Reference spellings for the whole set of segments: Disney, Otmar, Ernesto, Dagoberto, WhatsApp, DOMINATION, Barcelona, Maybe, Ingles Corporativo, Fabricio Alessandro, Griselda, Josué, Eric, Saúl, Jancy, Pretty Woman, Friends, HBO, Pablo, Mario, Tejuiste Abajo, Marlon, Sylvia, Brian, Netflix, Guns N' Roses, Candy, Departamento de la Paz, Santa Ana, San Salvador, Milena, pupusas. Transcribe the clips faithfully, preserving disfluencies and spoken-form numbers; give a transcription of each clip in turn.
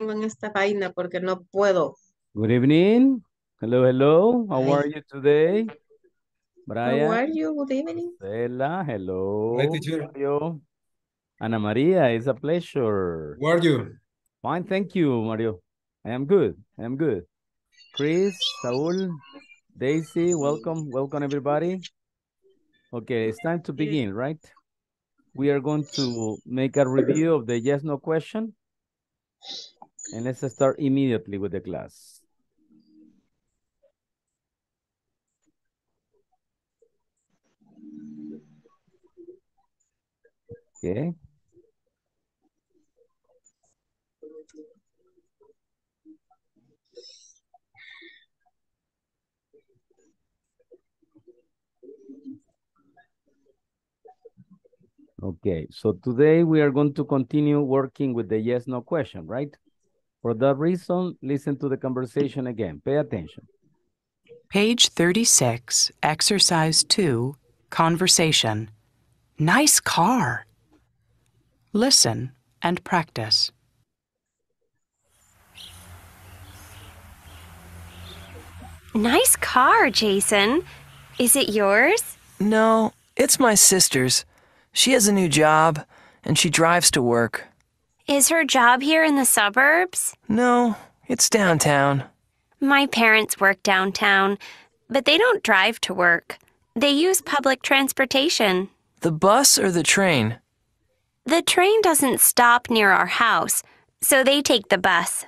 en esta vaina porque no puedo. Good evening. Hello, hello. How Hi. Are you today? Brian. How are you? Good evening. Marcela, hello. Hi, teacher. Mario. Ana Maria, it's a pleasure. How are you? Fine, thank you, Mario. I am good. I am good. Chris, Saúl, Daisy, welcome. Welcome, everybody. Okay, it's time to begin, right? We are going to make a review of the yes, no question. And let's start immediately with the class. Okay. Okay, so today we are going to continue working with the yes, no question, right? For that reason, listen to the conversation again. Pay attention. Page thirty-six, exercise two, conversation. Nice car. Listen and practice. Nice car, Jason. Is it yours? No, it's my sister's. She has a new job, and she drives to work. Is her job here in the suburbs? No, it's downtown. My parents work downtown, but they don't drive to work. They use public transportation. The bus or the train? The train doesn't stop near our house, so they take the bus.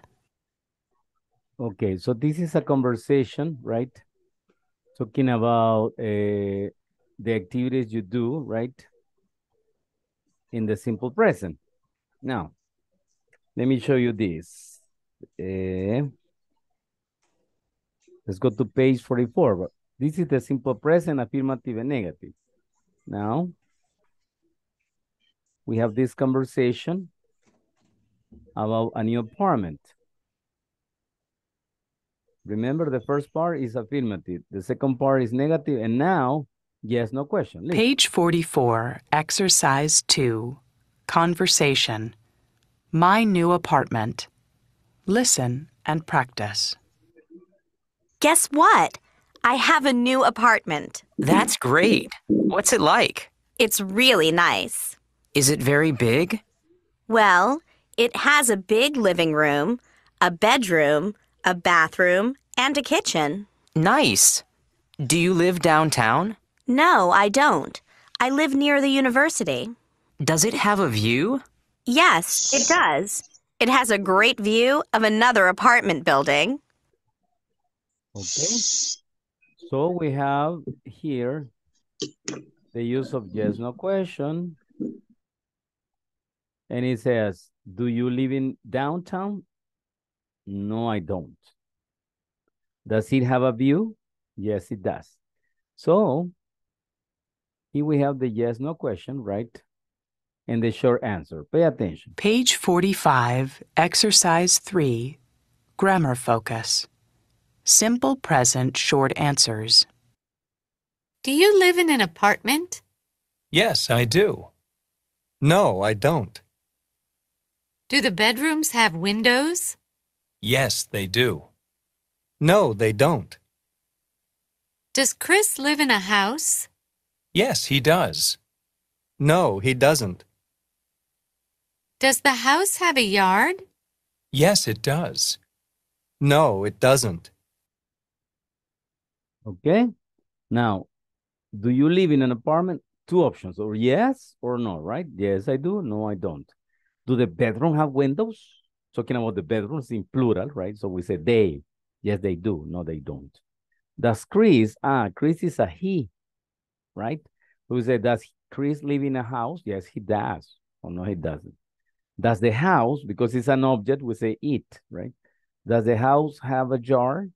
Okay, so this is a conversation, right? Talking about uh, the activities you do, right? In the simple present. Now, let me show you this. Uh, let's go to page forty-four. This is the simple present, affirmative and negative. Now, we have this conversation about a new apartment. Remember, the first part is affirmative. The second part is negative. And now, yes, no question. Listen. Page forty-four, exercise two, conversation. My new apartment. Listen and practice. Guess what? I have a new apartment. That's great. What's it like? It's really nice. Is it very big? Well, it has a big living room, a bedroom, a bathroom, and a kitchen. Nice. Do you live downtown? No, I don't. I live near the university. Does it have a view? Yes, it does. It has a great view of another apartment building. Okay. So we have here the use of yes, no question. And it says, do you live in downtown? No, I don't. Does it have a view? Yes, it does. So here we have the yes, no question, right? And the short answer. Pay attention. Page forty-five, exercise three, grammar focus. Simple present short answers. Do you live in an apartment? Yes, I do. No, I don't. Do the bedrooms have windows? Yes, they do. No, they don't. Does Chris live in a house? Yes, he does. No, he doesn't. Does the house have a yard? Yes, it does. No, it doesn't. Okay. Now, do you live in an apartment? Two options, or yes or no, right? Yes, I do. No, I don't. Do the bedroom have windows? Talking about the bedrooms in plural, right? So we say they. Yes, they do. No, they don't. Does Chris, ah, Chris is a he. Right? Who said, does Chris live in a house? Yes, he does. Or no, he doesn't. Does the house, because it's an object, we say it, right? Does the house have a yard?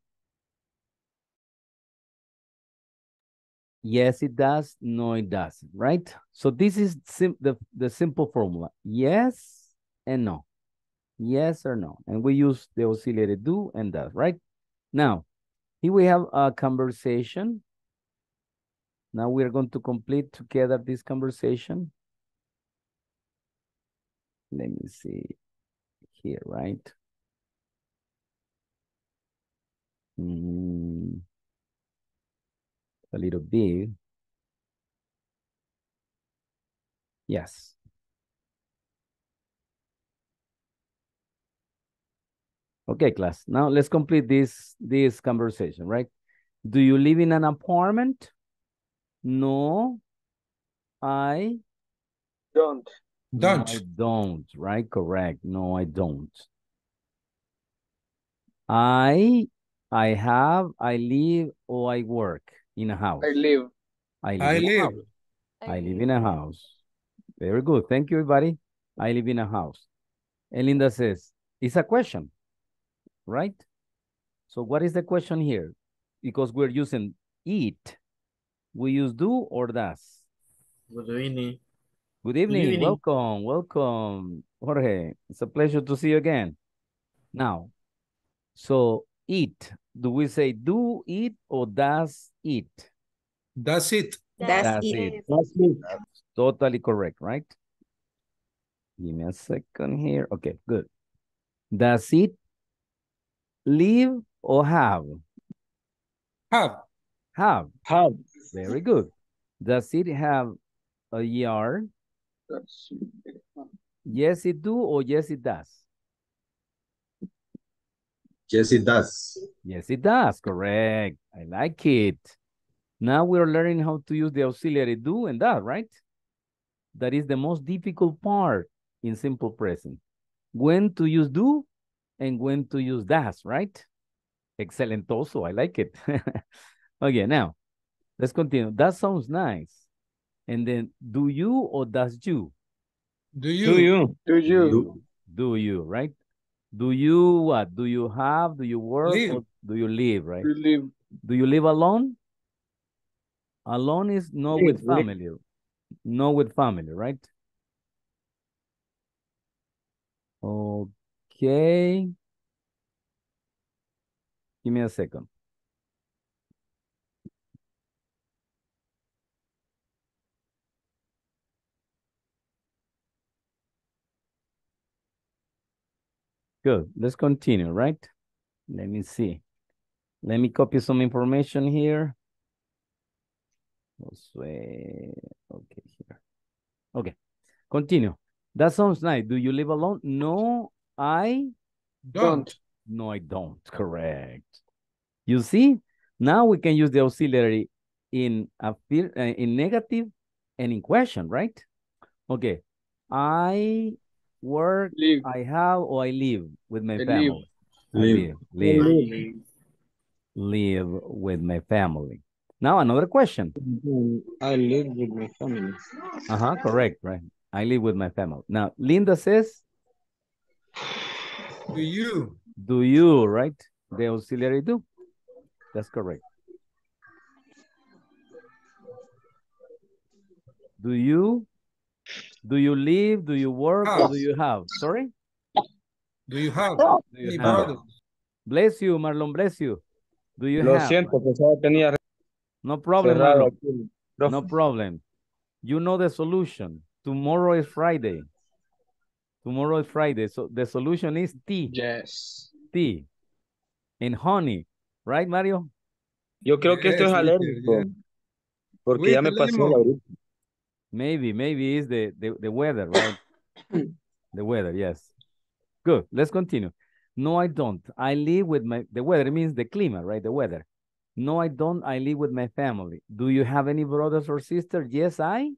Yes, it does. No, it doesn't, right? So this is sim the, the simple formula. Yes and no. Yes or no. And we use the auxiliary do and does, right? Now, here we have a conversation. Now we are going to complete together this conversation. Let me see here, right? Mm, a little big. Yes. Okay, class. Now let's complete this, this conversation, right? Do you live in an apartment? No, I don't. Don't. No, I don't, right? Correct. No, I don't. I, I have, I live, or I work in a house. I live. I live. I live, I live in a house. Very good. Thank you, everybody. I live in a house. Elinda says, it's a question, right? So what is the question here? Because we're using it. We use do or does. Good evening. Good evening. Good evening. Welcome. Welcome, Jorge. It's a pleasure to see you again. Now, so it. Do we say do it or does it? Does it. Does it. Does it. Totally correct, right? Give me a second here. Okay, good. Does it live or have? Have. Have. Have. Very good. Does it have a yard? Yes, it do or yes, it does? Yes, it does. Yes, it does. Correct. I like it. Now we're learning how to use the auxiliary do and that, right? That is the most difficult part in simple present. When to use do and when to use does, right? Excellent also. I like it. Okay, now, let's continue. That sounds nice. And then, do you or does you? Do you. Do you. Do you. Do, do you, right? Do you what? Do you have? Do you work? Live. Or do you live, right? Do you live. Do you live alone? Alone is not live, with family. Live. No with family, right? Okay. Give me a second. Good. Let's continue, right? Let me see. Let me copy some information here. Okay, here. Okay. Continue. That sounds nice. Do you live alone? No, I don't. don't. No, I don't. Correct. You see? Now we can use the auxiliary in in negative and in question, right? Okay. I work, live. I have, or I live with my I family. Live. Live. Live. live. Live with my family. Now another question. I live with my family. Uh-huh, correct, right? I live with my family. Now, Linda says, do you? Do you, right? The auxiliary do. That's correct. Do you? Do you live? Do you work? Or do you have? Sorry? Do you have? Do you have? Bless you, Marlon, bless you. Do you Lo have? Siento, pensaba tenía... No problem, Marlon. No problem. You know the solution. Tomorrow is Friday. Tomorrow is Friday. So the solution is tea. Yes. Tea. And honey. Right, Mario? Yo creo yes, que esto es alérgico. Yeah. Porque ya me pasó la gripe. Maybe, maybe it's the, the, the weather, right? The weather, yes. Good, let's continue. No, I don't. I live with my, the weather means the climate, right? The weather. No, I don't. I live with my family. Do you have any brothers or sisters? Yes, I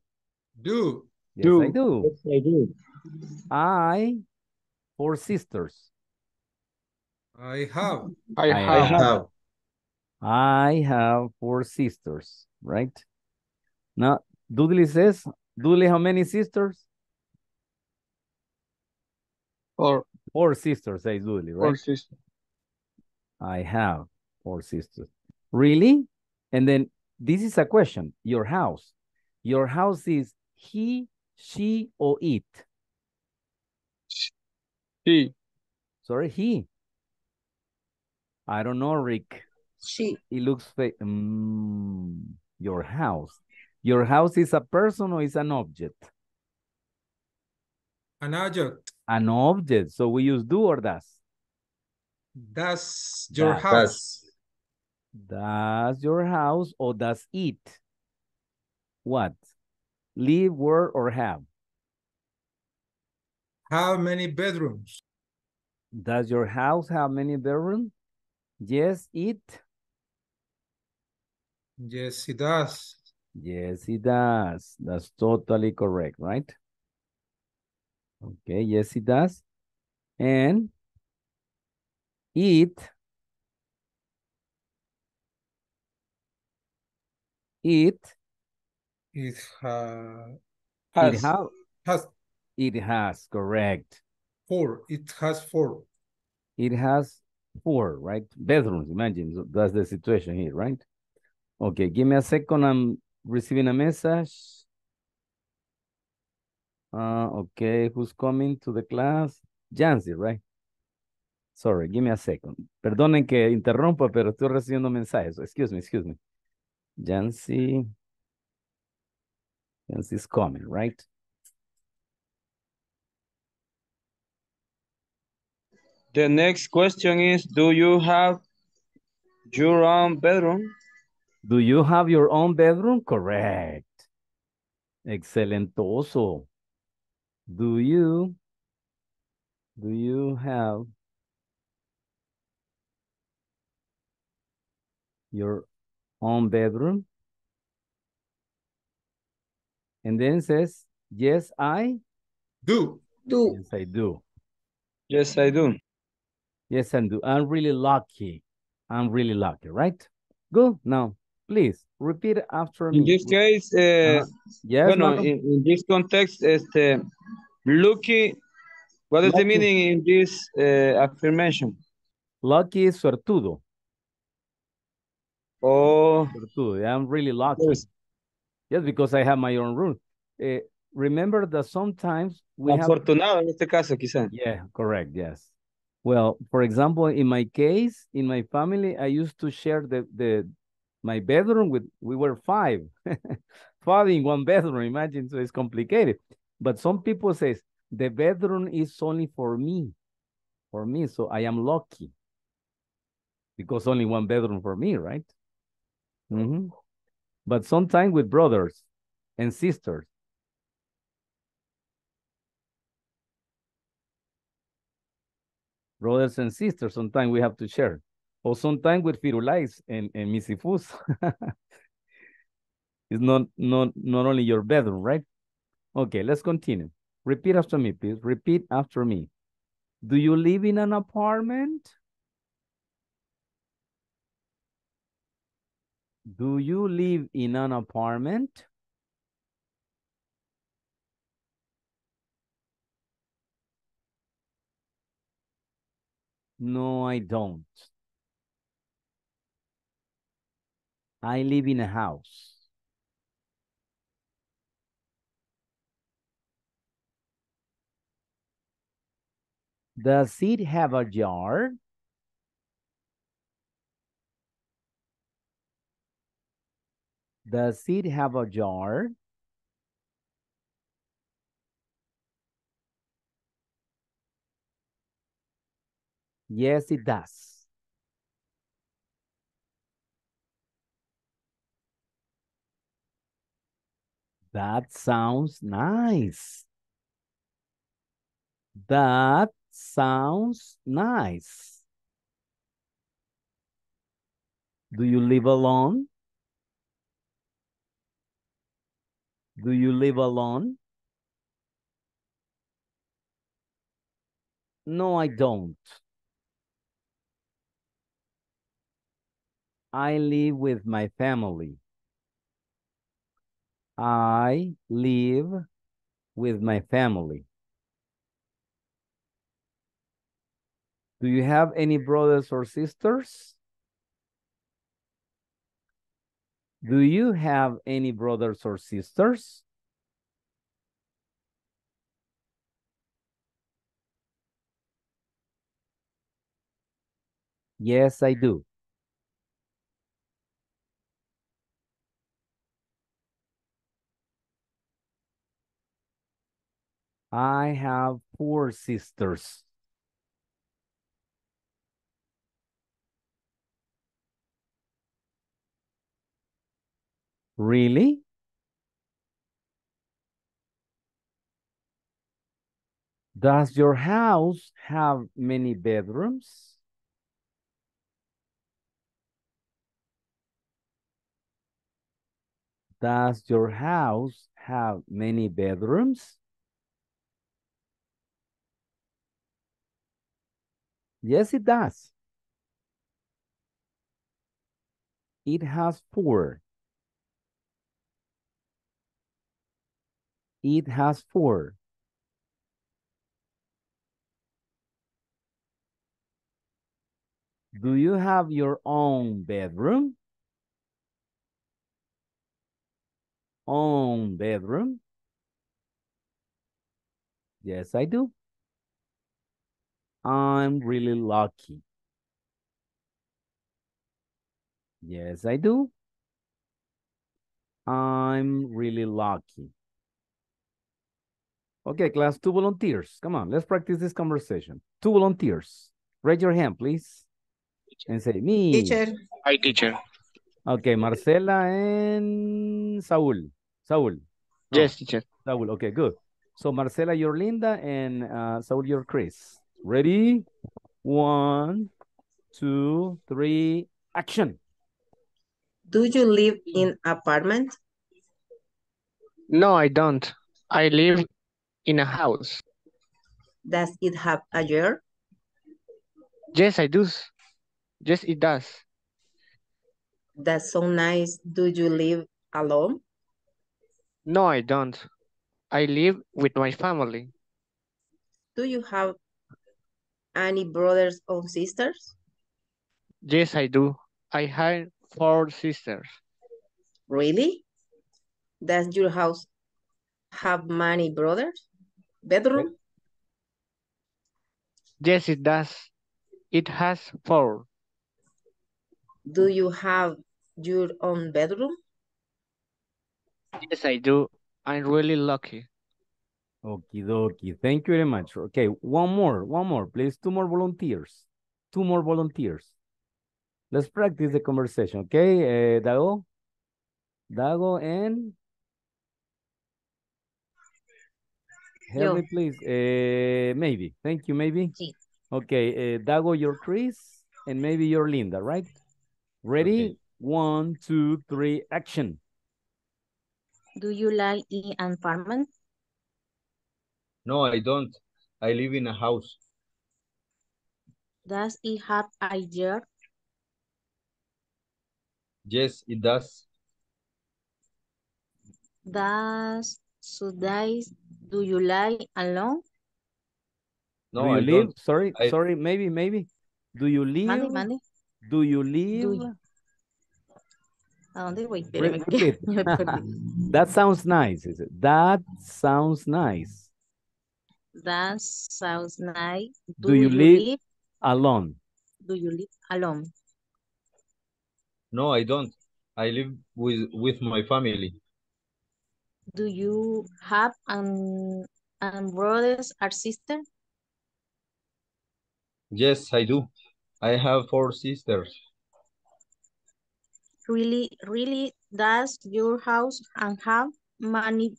do. Yes, do. I do. Yes, I do. I, four sisters. I have. I, I have. have. I have four sisters, right? Now, Dudley says, Dudley, how many sisters? Four. Four sisters, says Dudley, right? Four sisters. I have four sisters. Really? And then this is a question. Your house. Your house is he, she, or it? He. Sorry, he. I don't know, Rick. She. It looks fake. Mm, your house. Your house is a person or is an object? An object. An object. So we use do or does? Does your does. house. Does your house or does it? What? Live, work, or have? How many bedrooms? Does your house have many bedrooms? Yes, it. Yes, it does. Yes, it does. That's totally correct, right? Okay, yes, it does. And it, it, it, uh, has, it ha has, it has, correct. Four, it has four. It has four, right? Bedrooms, imagine, that's the situation here, right? Okay, give me a second, I'm receiving a message. Uh, okay, who's coming to the class? Jancy, right? Sorry, give me a second. Perdonen que interrumpa, pero estoy recibiendo mensajes. Excuse me, excuse me. Jancy. Jancy's coming, right? The next question is, do you have your own bedroom? Do you have your own bedroom? Correct. Excelentoso. Do you, do you have your own bedroom? And then says, yes, I do. Do. Yes, I do. Yes, I do. Yes, I do. I'm really lucky. I'm really lucky, right? Good. Now, please repeat after me. In this case, uh, uh, yes, bueno, in, in this context, este, lucky, what is lucky. The meaning in this uh, affirmation? Lucky is suertudo. Oh. Suertudo. I'm really lucky. Yes. Yes, because I have my own room. Uh, remember that sometimes we Afortunado have... en este caso, quizá. Yeah, correct, yes. Well, for example, in my case, in my family, I used to share the... the my bedroom with, we were five. Five in one bedroom, imagine, so it's complicated. But some people say, the bedroom is only for me. For me, so I am lucky. Because only one bedroom for me, right? Mm-hmm. But sometimes with brothers and sisters. Brothers and sisters, sometimes we have to share. Or sometimes with Firulais and, and Misifus. It's not, not, not only your bedroom, right? Okay, let's continue. Repeat after me, please. Repeat after me. Do you live in an apartment? Do you live in an apartment? No, I don't. I live in a house. Does it have a yard? Does it have a yard? Yes, it does. That sounds nice. That sounds nice. Do you live alone? Do you live alone? No, I don't. I live with my family. I live with my family. Do you have any brothers or sisters? Do you have any brothers or sisters? Yes, I do. I have four sisters. Really? Does your house have many bedrooms? Does your house have many bedrooms? Yes, it does. It has four. It has four. Do you have your own bedroom? Own bedroom? Yes, I do. I'm really lucky. Yes, I do. I'm really lucky. Okay, class, two volunteers. Come on, let's practice this conversation. Two volunteers. Raise your hand, please. And say, me. Teacher. Hi, teacher. Okay, Marcela and Saúl. Saúl. No. Yes, teacher. Saúl, okay, good. So, Marcela, you're Linda, and uh, Saúl, you're Chris. Ready? One, two, three, action. Do you live in apartment? No, I don't. I live in a house. Does it have a yard? Yes, I do. Yes, it does. That's so nice. Do you live alone? No, I don't. I live with my family. Do you have any brothers or sisters? Yes, I do. I have four sisters. Really? Does your house have many brothers? Bedroom? Yes, it does. It has four. Do you have your own bedroom? Yes, I do. I'm really lucky. Okie dokie. Thank you very much. Okay, one more, one more, please. Two more volunteers. Two more volunteers. Let's practice the conversation, okay? Uh, Dago? Dago and? Help me, please. Uh, maybe. Thank you, maybe. Sí. Okay, uh, Dago, you're Chris, and maybe you're Linda, right? Ready? Okay. One, two, three, action. Do you live in an apartment? No, I don't. I live in a house. Does it have a yard? Yes, it does. Does so dice, do you live alone? No, do you I live? Don't. Sorry, I... sorry, maybe, maybe. Do you live? Money, money. Do you live? Do you... ¿A dónde voy? That sounds nice. Is it? That sounds nice. That sounds nice. Do, Do you, you live, live alone? Do you live alone? No, I don't. I live with, with my family. Do you have an, an brothers or sister? Yes, I do. I have four sisters. Really, really, does your house and have many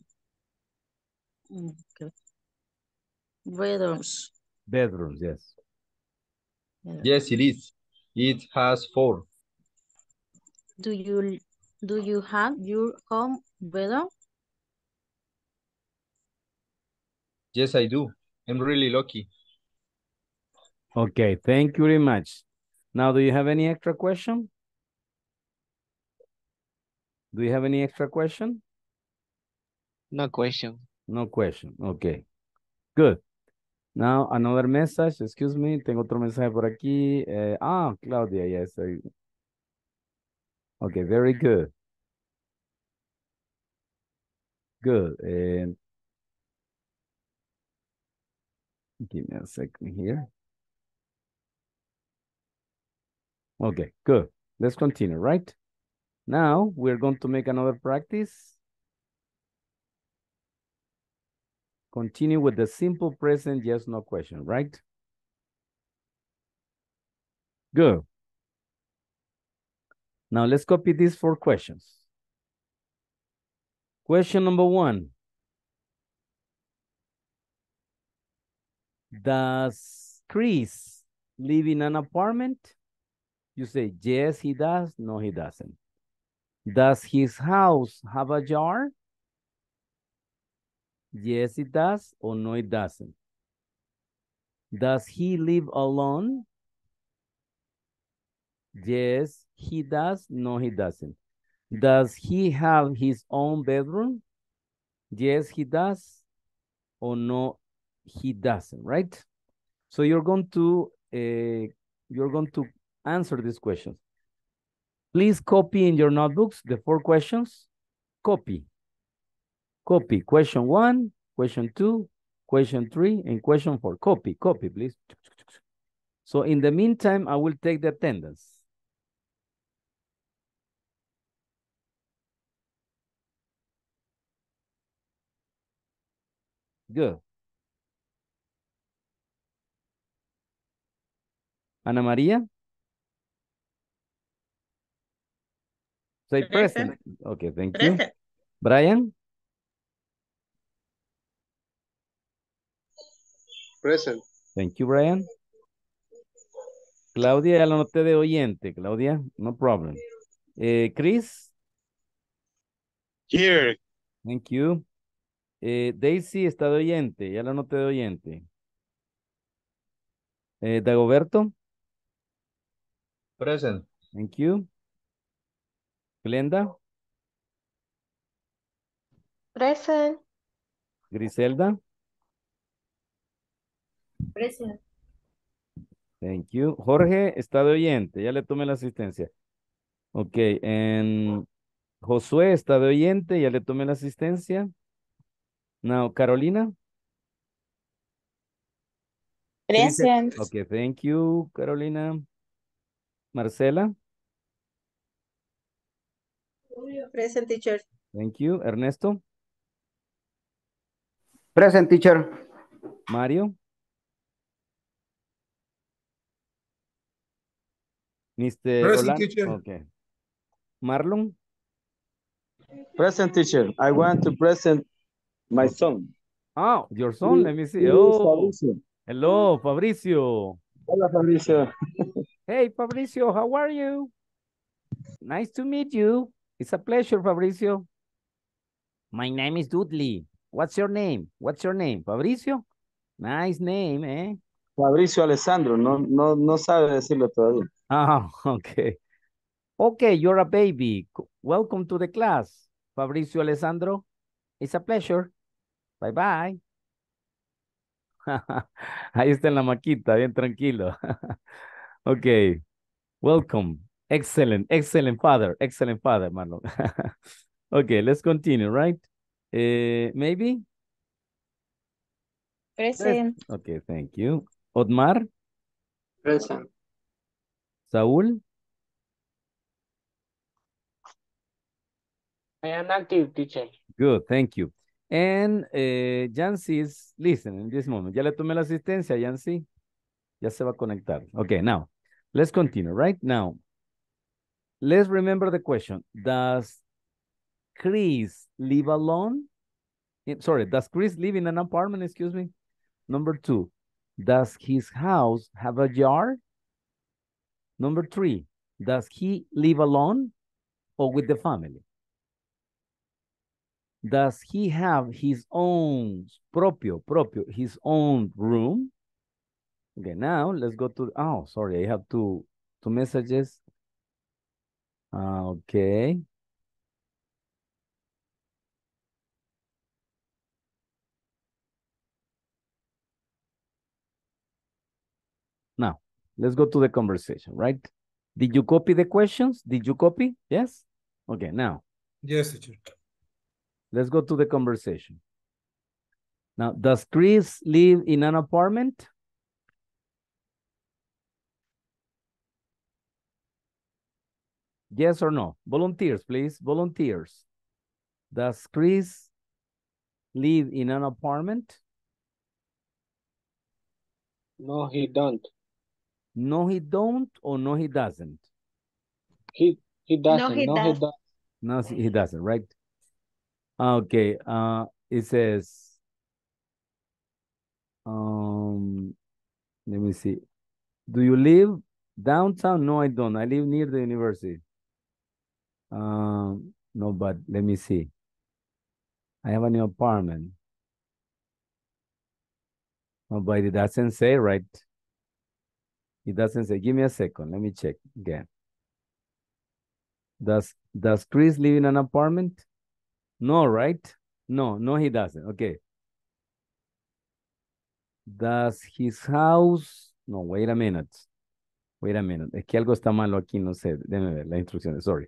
okay. bedrooms? Bedrooms, yes. Bedrooms. Yes, it is. It has four. Do you do you have your own bedroom? Yes, I do. I'm really lucky. Okay, thank you very much. Now, do you have any extra question? Do you have any extra question? No question. No question. Okay, good. Now, another message. Excuse me, tengo otro mensaje por aquí. Eh, ah, Claudia, yes. I... Okay, very good. Good. Eh... Give me a second here. Okay, good. Let's continue, right? Now, we're going to make another practice. Continue with the simple present yes, no question, right? Good. Now, let's copy these four questions. Question number one. Does Chris live in an apartment? You say, yes, he does. No, he doesn't. Does his house have a jar? Yes, it does. Or no, it doesn't. Does he live alone? Yes, he does. No, he doesn't. Does he have his own bedroom? Yes, he does. Or no, he doesn't, right? So you're going to uh, you're going to answer these questions. Please copy in your notebooks the four questions. Copy. Copy question one, question two, question three, and question four. Copy, copy, please. So in the meantime, I will take the attendance. Good. Ana Maria? Say present. present. Okay, thank present. you. Brian? Present. Thank you, Brian. Claudia, ya lo noté de oyente. Claudia, no problem. Eh, Chris? Here. Thank you. Eh, Daisy está de oyente. Ya lo noté de oyente. Eh, Dagoberto? Present. Thank you. Glenda? Present. Griselda? Present. Thank you. Jorge está de oyente. Ya le tomé la asistencia. Ok. And Josué está de oyente. Ya le tomé la asistencia. Now, Carolina? Present. Ok, thank you, Carolina. Marcela? Present, teacher. Thank you. Ernesto? Present, teacher. Mario? Mister Present, teacher. Okay. Marlon? Present, teacher. I want to present my son. Ah, your son? Let me see. Oh. Hello, Fabricio. Hola, Fabricio. Hey, Fabricio, how are you? Nice to meet you. It's a pleasure, Fabricio. My name is Dudley. What's your name? What's your name? Fabricio? Nice name, eh? Fabricio Alessandro. No, no, no sabe decirlo todavía. Ah, okay. Okay, you're a baby. Welcome to the class, Fabricio Alessandro. It's a pleasure. Bye-bye. Ahí está en la maquita, bien tranquilo. Okay. Welcome. Excellent, excellent father, excellent father, Marlon. Okay, let's continue, right? Uh, maybe? Present. Okay, thank you. Otmar? Present. Saúl? I am active, teacher. Good, thank you. And uh, Jancy is listening this moment. Ya le tomé la asistencia, Jancy. Ya se va a conectar. Okay, now, let's continue, right? Now, let's remember the question. Does Chris live alone? Sorry, does Chris live in an apartment? Excuse me. Number two, does his house have a jar? Number three, does he live alone or with the family? Does he have his own propio, propio, his own room? Okay, now let's go to, oh, sorry, I have two, two messages. Uh, okay. Now, let's go to the conversation, right? Did you copy the questions? Did you copy? Yes? Okay, now. Yes, teacher. Let's go to the conversation. Now, does Chris live in an apartment? Yes or no? Volunteers, please. Volunteers. Does Chris live in an apartment? No, he don't. No, he don't, or no, he doesn't? He he doesn't. No, he, no, does. he doesn't. No, he doesn't, right? Okay. Uh, it says, um, let me see. Do you live downtown? No, I don't. I live near the university. Um, no, but let me see. I have a new apartment. No, but it doesn't say, right? It doesn't say. Give me a second. Let me check again. Does does Chris live in an apartment? No, right? No, no, he doesn't. Okay. Does his house? No, wait a minute. Wait a minute. Es que algo está malo aquí, no sé. Déjame ver las instrucciones. Sorry.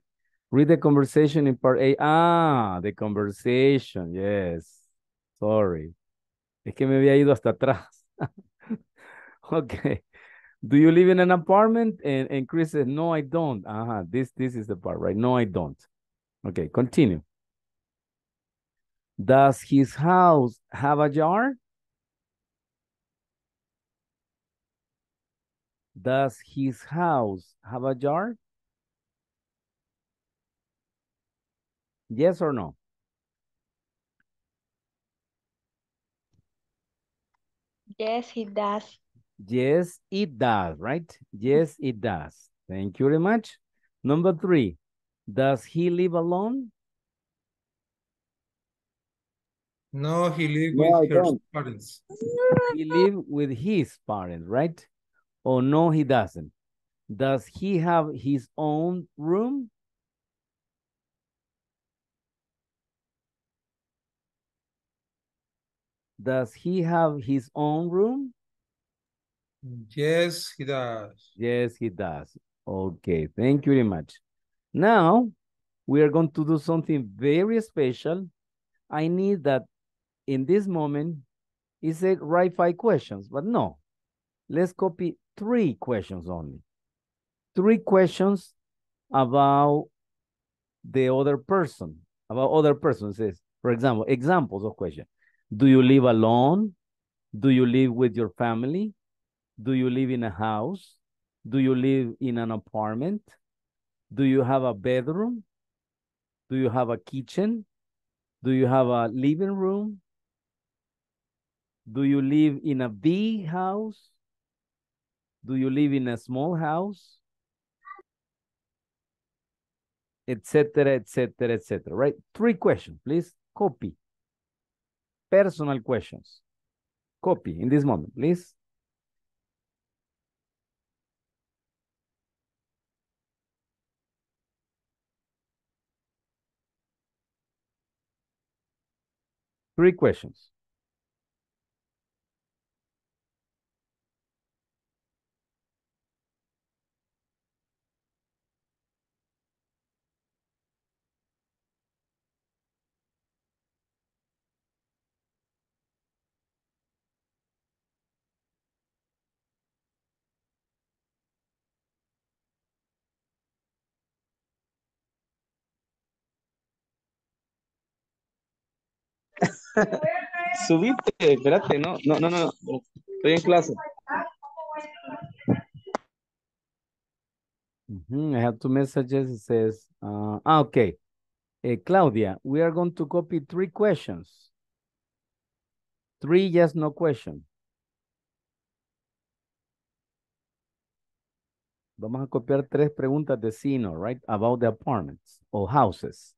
Read the conversation in part A. Ah, the conversation. Yes. Sorry. Es que me había ido hasta atrás. Okay. Do you live in an apartment? And, and Chris says, no, I don't. Uh-huh. This, this is the part, right? No, I don't. Okay, continue. Does his house have a jar? Does his house have a jar? Yes or no? Yes, he does. Yes, it does, right? Yes, it does. Thank you very much. Number three, does he live alone? No, he lives no, with I her don't. parents. He lives with his parents, right? Oh, no, he doesn't. Does he have his own room? Does he have his own room? Yes, he does. Yes, he does. Okay, thank you very much. Now, we are going to do something very special. I need that in this moment, it said write five questions, but no. Let's copy three questions only. Three questions about the other person, about other persons. For example, examples of questions. Do you live alone? Do you live with your family? Do you live in a house? Do you live in an apartment? Do you have a bedroom? Do you have a kitchen? Do you have a living room? Do you live in a big house? Do you live in a small house? Etcétera, etcétera, etcétera, right? Three questions, please copy. Personal questions. Copy in this moment, please. Three questions. Subiste, espérate, no, no, no, no, estoy en clase. Mm-hmm. I have two messages, it says, uh, ah, okay. Uh, Claudia, we are going to copy three questions. Three yes, no question. Vamos a copiar tres preguntas de sino, right? About the apartments or houses.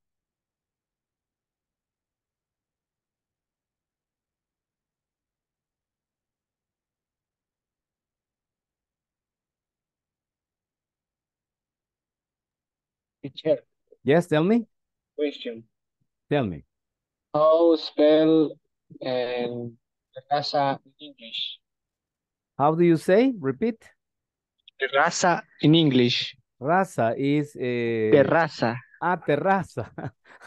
Teacher. Yes, tell me. Question. Tell me. How spell um, terraza in English? How do you say? Repeat. Terraza in English. Raza is a... Terraza. Ah, terraza.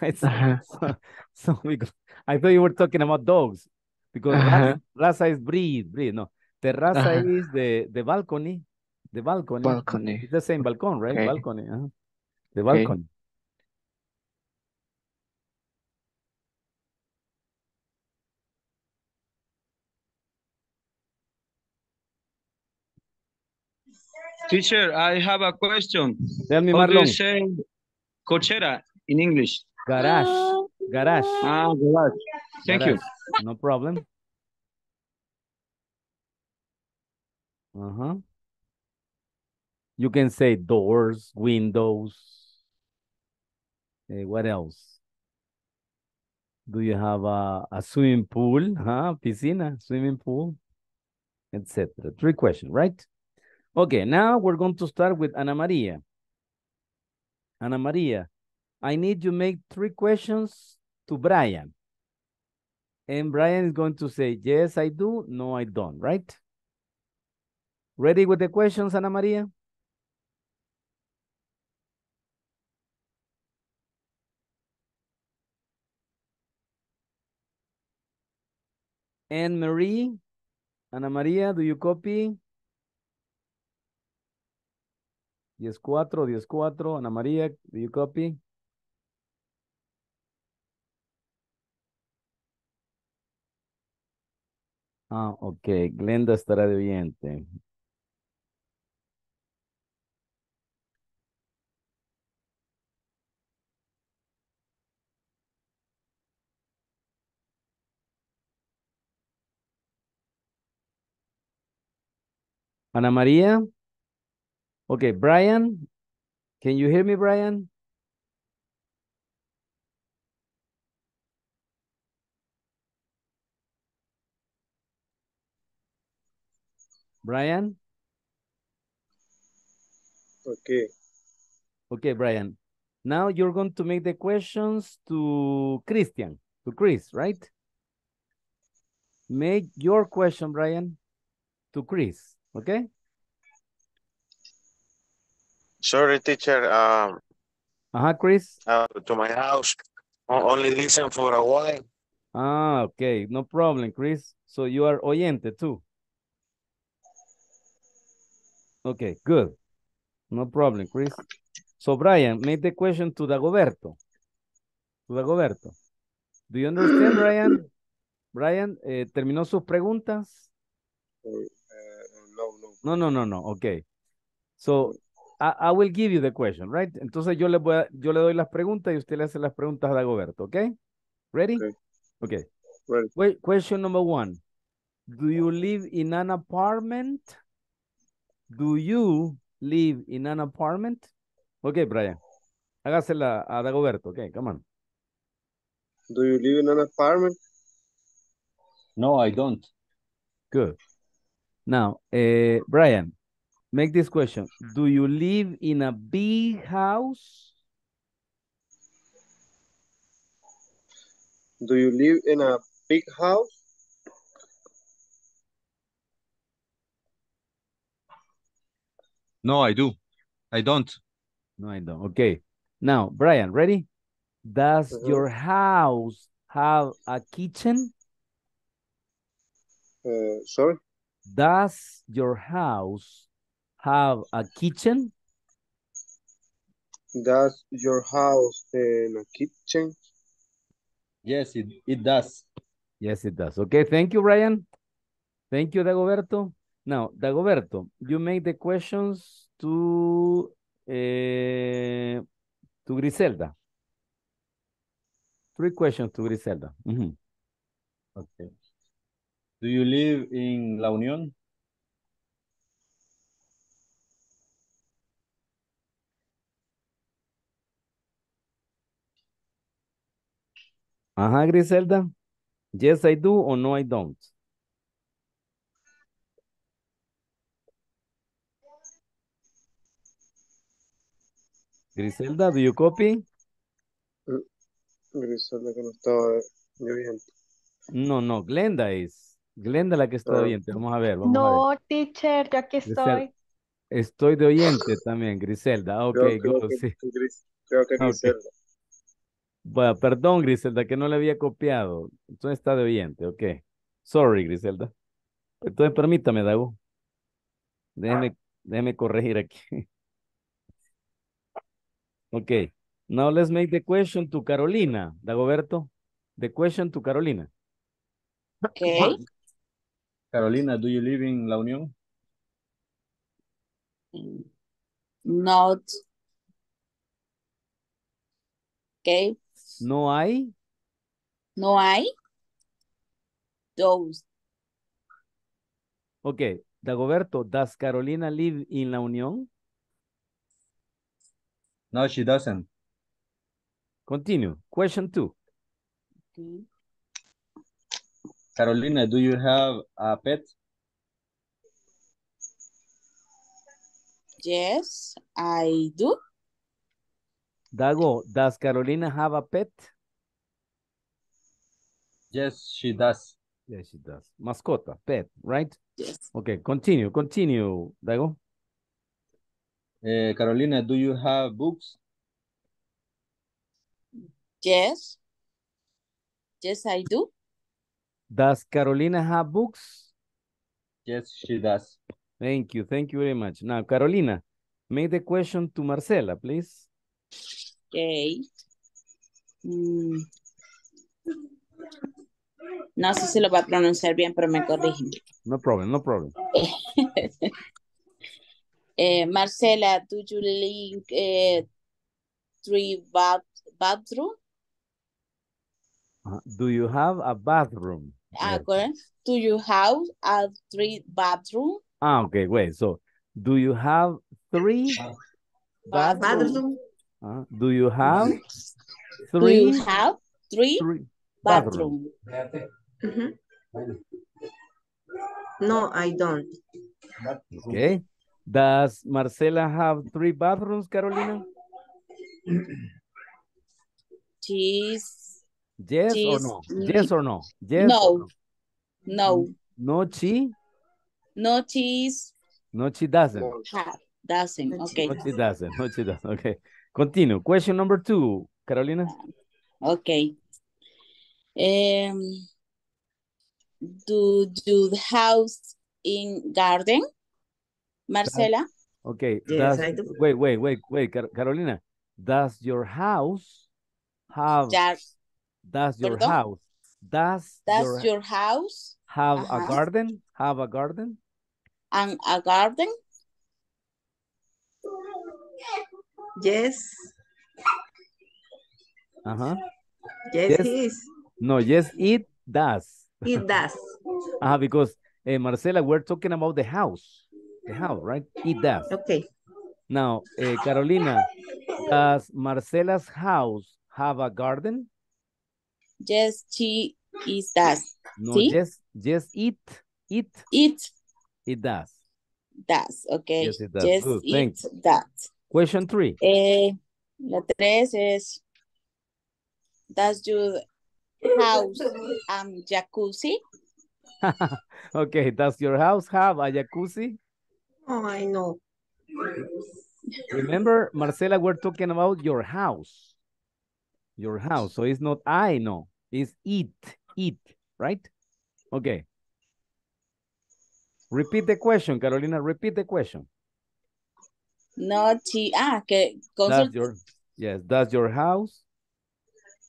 Uh-huh. so, so because I thought you were talking about dogs. Because uh-huh. raza is breed, breed. No, terraza uh-huh. is the, the balcony. The balcony. Balcony. It's the same balcony, right? Okay. Balcony. Uh-huh. The balcony. Okay. Teacher, I have a question. Tell me, Marlon. How do you say cochera in English? Garage. Garage. Ah, garage. Thank garage. you. No problem. Uh-huh. You can say doors, windows. Hey, what else? Do you have a, a swimming pool? Huh? Piscina, swimming pool, et cetera. Three questions, right? Okay, now we're going to start with Ana Maria. Ana Maria, I need you to make three questions to Brian. And Brian is going to say, yes, I do. No, I don't, right? Ready with the questions, Ana Maria? Anne Marie, Ana Maria, do you copy? diez cuatro, diez cuatro, Ana Maria, do you copy? Ah, ok, Glenda estará de oyente. Ana Maria? Okay, Brian, can you hear me, Brian? Brian? Okay. Okay, Brian. Now you're going to make the questions to Christian, to Chris, right? Make your question, Brian, to Chris, okay? Sorry, teacher. Um, uh-huh, Chris? Uh, to my house. Only listen for a while. Ah, okay. No problem, Chris. So you are oyente too. Okay, good. No problem, Chris. So, Brian, make the question to Dagoberto. To Dagoberto. Do you understand, Brian? Brian, eh, ¿terminó sus preguntas? Uh, no, no. No, no, no, no. Okay. So, I, I will give you the question, right? Entonces yo le, voy a, yo le doy las preguntas y usted le hace las preguntas a Dagoberto, ¿ok? Ready? Okay. Okay. Ready. Wait, question number one. Do you live in an apartment? Do you live in an apartment? Okay, Brian. Hágasela a Dagoberto, okay, come on. Do you live in an apartment? No, I don't. Good. Now, eh, Brian. Make this question. Do you live in a big house? Do you live in a big house? No, I do. I don't. No, I don't. Okay. Now, Brian, ready? Does uh-huh. your house have a kitchen? Uh, sorry? Does your house have a kitchen? Does your house have a kitchen? Yes, it, it does. Yes, it does. Okay, thank you, Brian. Thank you, Dagoberto. Now, Dagoberto, you make the questions to, uh, to Griselda. Three questions to Griselda. Mm-hmm. Okay. Do you live in La Unión? Ajá, Griselda. Yes, I do or no, I don't. Griselda, do you copy? Griselda que no estaba oyente. No, no, Glenda es. Glenda la que está oyente. Vamos a ver. Vamos no, a ver. Teacher, yo aquí estoy. Estoy de oyente también, Griselda. Ok, creo, creo go, que, sí. Creo que Griselda. Okay. Bueno, perdón, Griselda, que no le había copiado. Entonces está de oyente, ok. Sorry, Griselda. Entonces permítame, Dago. Déjeme, ah. déjeme corregir aquí. Ok. Now let's make the question to Carolina, Dagoberto. The question to Carolina. Ok. Carolina, do you live in La Unión? Not. Ok. No, I No hay those. Okay, Dagoberto, does Carolina live in La Unión? No, she doesn't. Continue. Question two. Okay. Carolina, do you have a pet? Yes, I do. Dago, does Carolina have a pet? Yes, she does. Yes, she does. Mascota, pet, right? Yes. Okay, continue, continue, Dago. Uh, Carolina, do you have books? Yes. Yes, I do. Does Carolina have books? Yes, she does. Thank you. Thank you very much. Now, Carolina, make the question to Marcela, please. Okay. Mm. No sé si lo va a pronunciar bien, pero me corrigen. No problem, no problem. uh, Marcela, do you link uh, three bath bathroom? Uh, do you have a bathroom? Uh, okay. Do you have a three bathroom? Ah, okay, wait, so do you have three bathroom? Bathroom. Uh, do you have three? Do you have three, three bathroom? Bathroom. Mm-hmm. No, I don't. Okay. Does Marcela have three bathrooms, Carolina? She's, yes she's, or no? Yes or no? Yes no. Or no. No. No, she? No, cheese. No, she doesn't. Doesn't, okay. No, she doesn't. No, she doesn't. Okay. Continue. Question number two, Carolina. Okay. Um, do do the house in garden, Marcela? Okay. Yes, does, I do. Wait, wait, wait, wait, Car Carolina. Does your house have? Jar does your Pardon? House? Does, does your, your house have a, a garden? Have a garden? And a garden? Yes. Uh-huh. Yes, yes, it is. No, yes, it does. It does. uh, because, uh, Marcela, we're talking about the house. The house, right? It does. Okay. Now, uh, Carolina, does Marcela's house have a garden? Yes, she is does. No, See? yes, yes, it. It. It. It does. Does, okay. Yes, it does. Yes, Good, it thanks. Does. Question three. Eh, la tres es, does your house um, jacuzzi? Okay, does your house have a jacuzzi? Oh, I know. Remember, Marcela, we're talking about your house. Your house, so it's not I know. It's it, it, right? Okay. Repeat the question, Carolina. Repeat the question. No, she, ah, que consult. Does your, yes, does your house?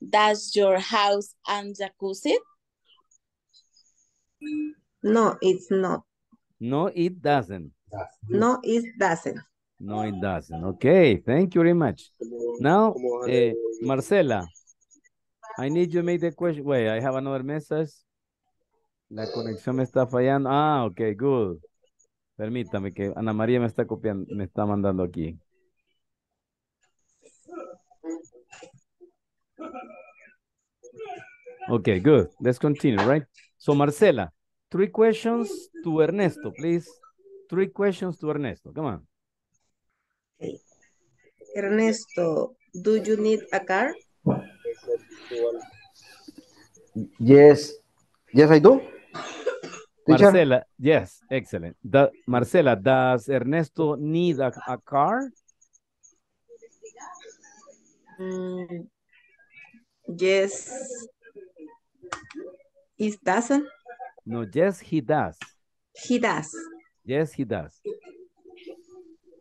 Does your house and jacuzzi? No, it's not. No, it doesn't. No, it doesn't. No, it doesn't. Okay, thank you very much. Now, eh, Marcela, I need you to make the question. Wait, I have another message. La conexión me está fallando. Ah, ok, good. Permítame que Ana María me está copiando, me está mandando aquí. Ok, good. Let's continue, right? So, Marcela, three questions to Ernesto, please. Three questions to Ernesto. Come on. Okay. Ernesto, do you need a car? Yes. Yes, I do. Marcela, yes, excellent. The, Marcela, does Ernesto need a, a car? Mm, yes. He doesn't? No, yes, he does. He does. Yes, he does.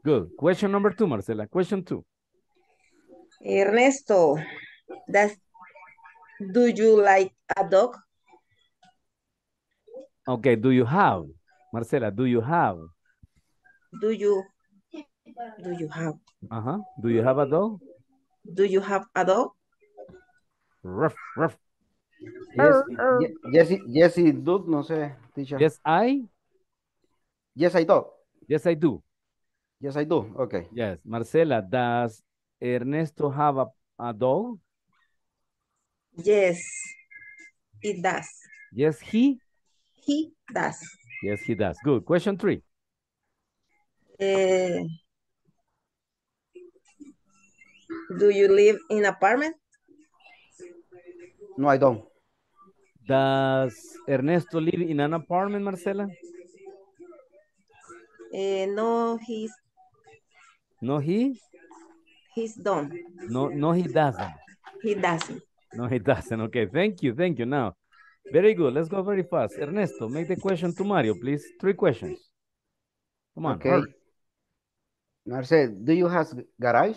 Good. Question number two, Marcela. Question two. Ernesto, does, do you like a dog? Okay, do you have? Marcela, do you have? Do you, do you have? Uh-huh, do you have a dog? Do you have a dog? Ruff, ruff. Yes, yes, yes, yes, do, no sé, teacher. Yes, I. Yes, I do. Yes, I do. Yes, I do. Okay. Yes, Marcela, does Ernesto have a, a dog? Yes, it does. Yes, he? He does. Yes, he does. Good. Question three. Uh, do you live in an apartment? No, I don't. Does Ernesto live in an apartment, Marcela? Uh, no, he's... No, he? He's done. No, no, he doesn't. He doesn't. No, he doesn't. Okay, thank you, thank you. Now, very good. Let's go very fast. Ernesto, make the question to Mario, please. Three questions. Come on. Okay. Marcel, do you have garage?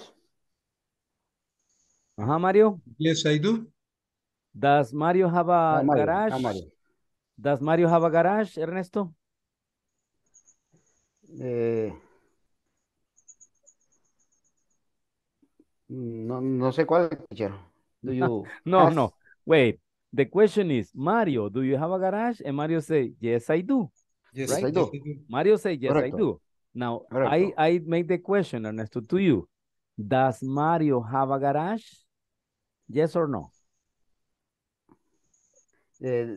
Uh-huh, Mario? Yes, I do. Does Mario have a no, Mario. garage? No, Mario. Does Mario have a garage, Ernesto? Eh, no, no sé cuál, teacher. Do you no, ask? no. Wait. The question is, Mario, do you have a garage? And Mario say, yes, I do. Yes, right? I do. Mario say, yes, Correcto. I do. Now, I, I make the question, Ernesto, to you. Does Mario have a garage? Yes or no? Eh,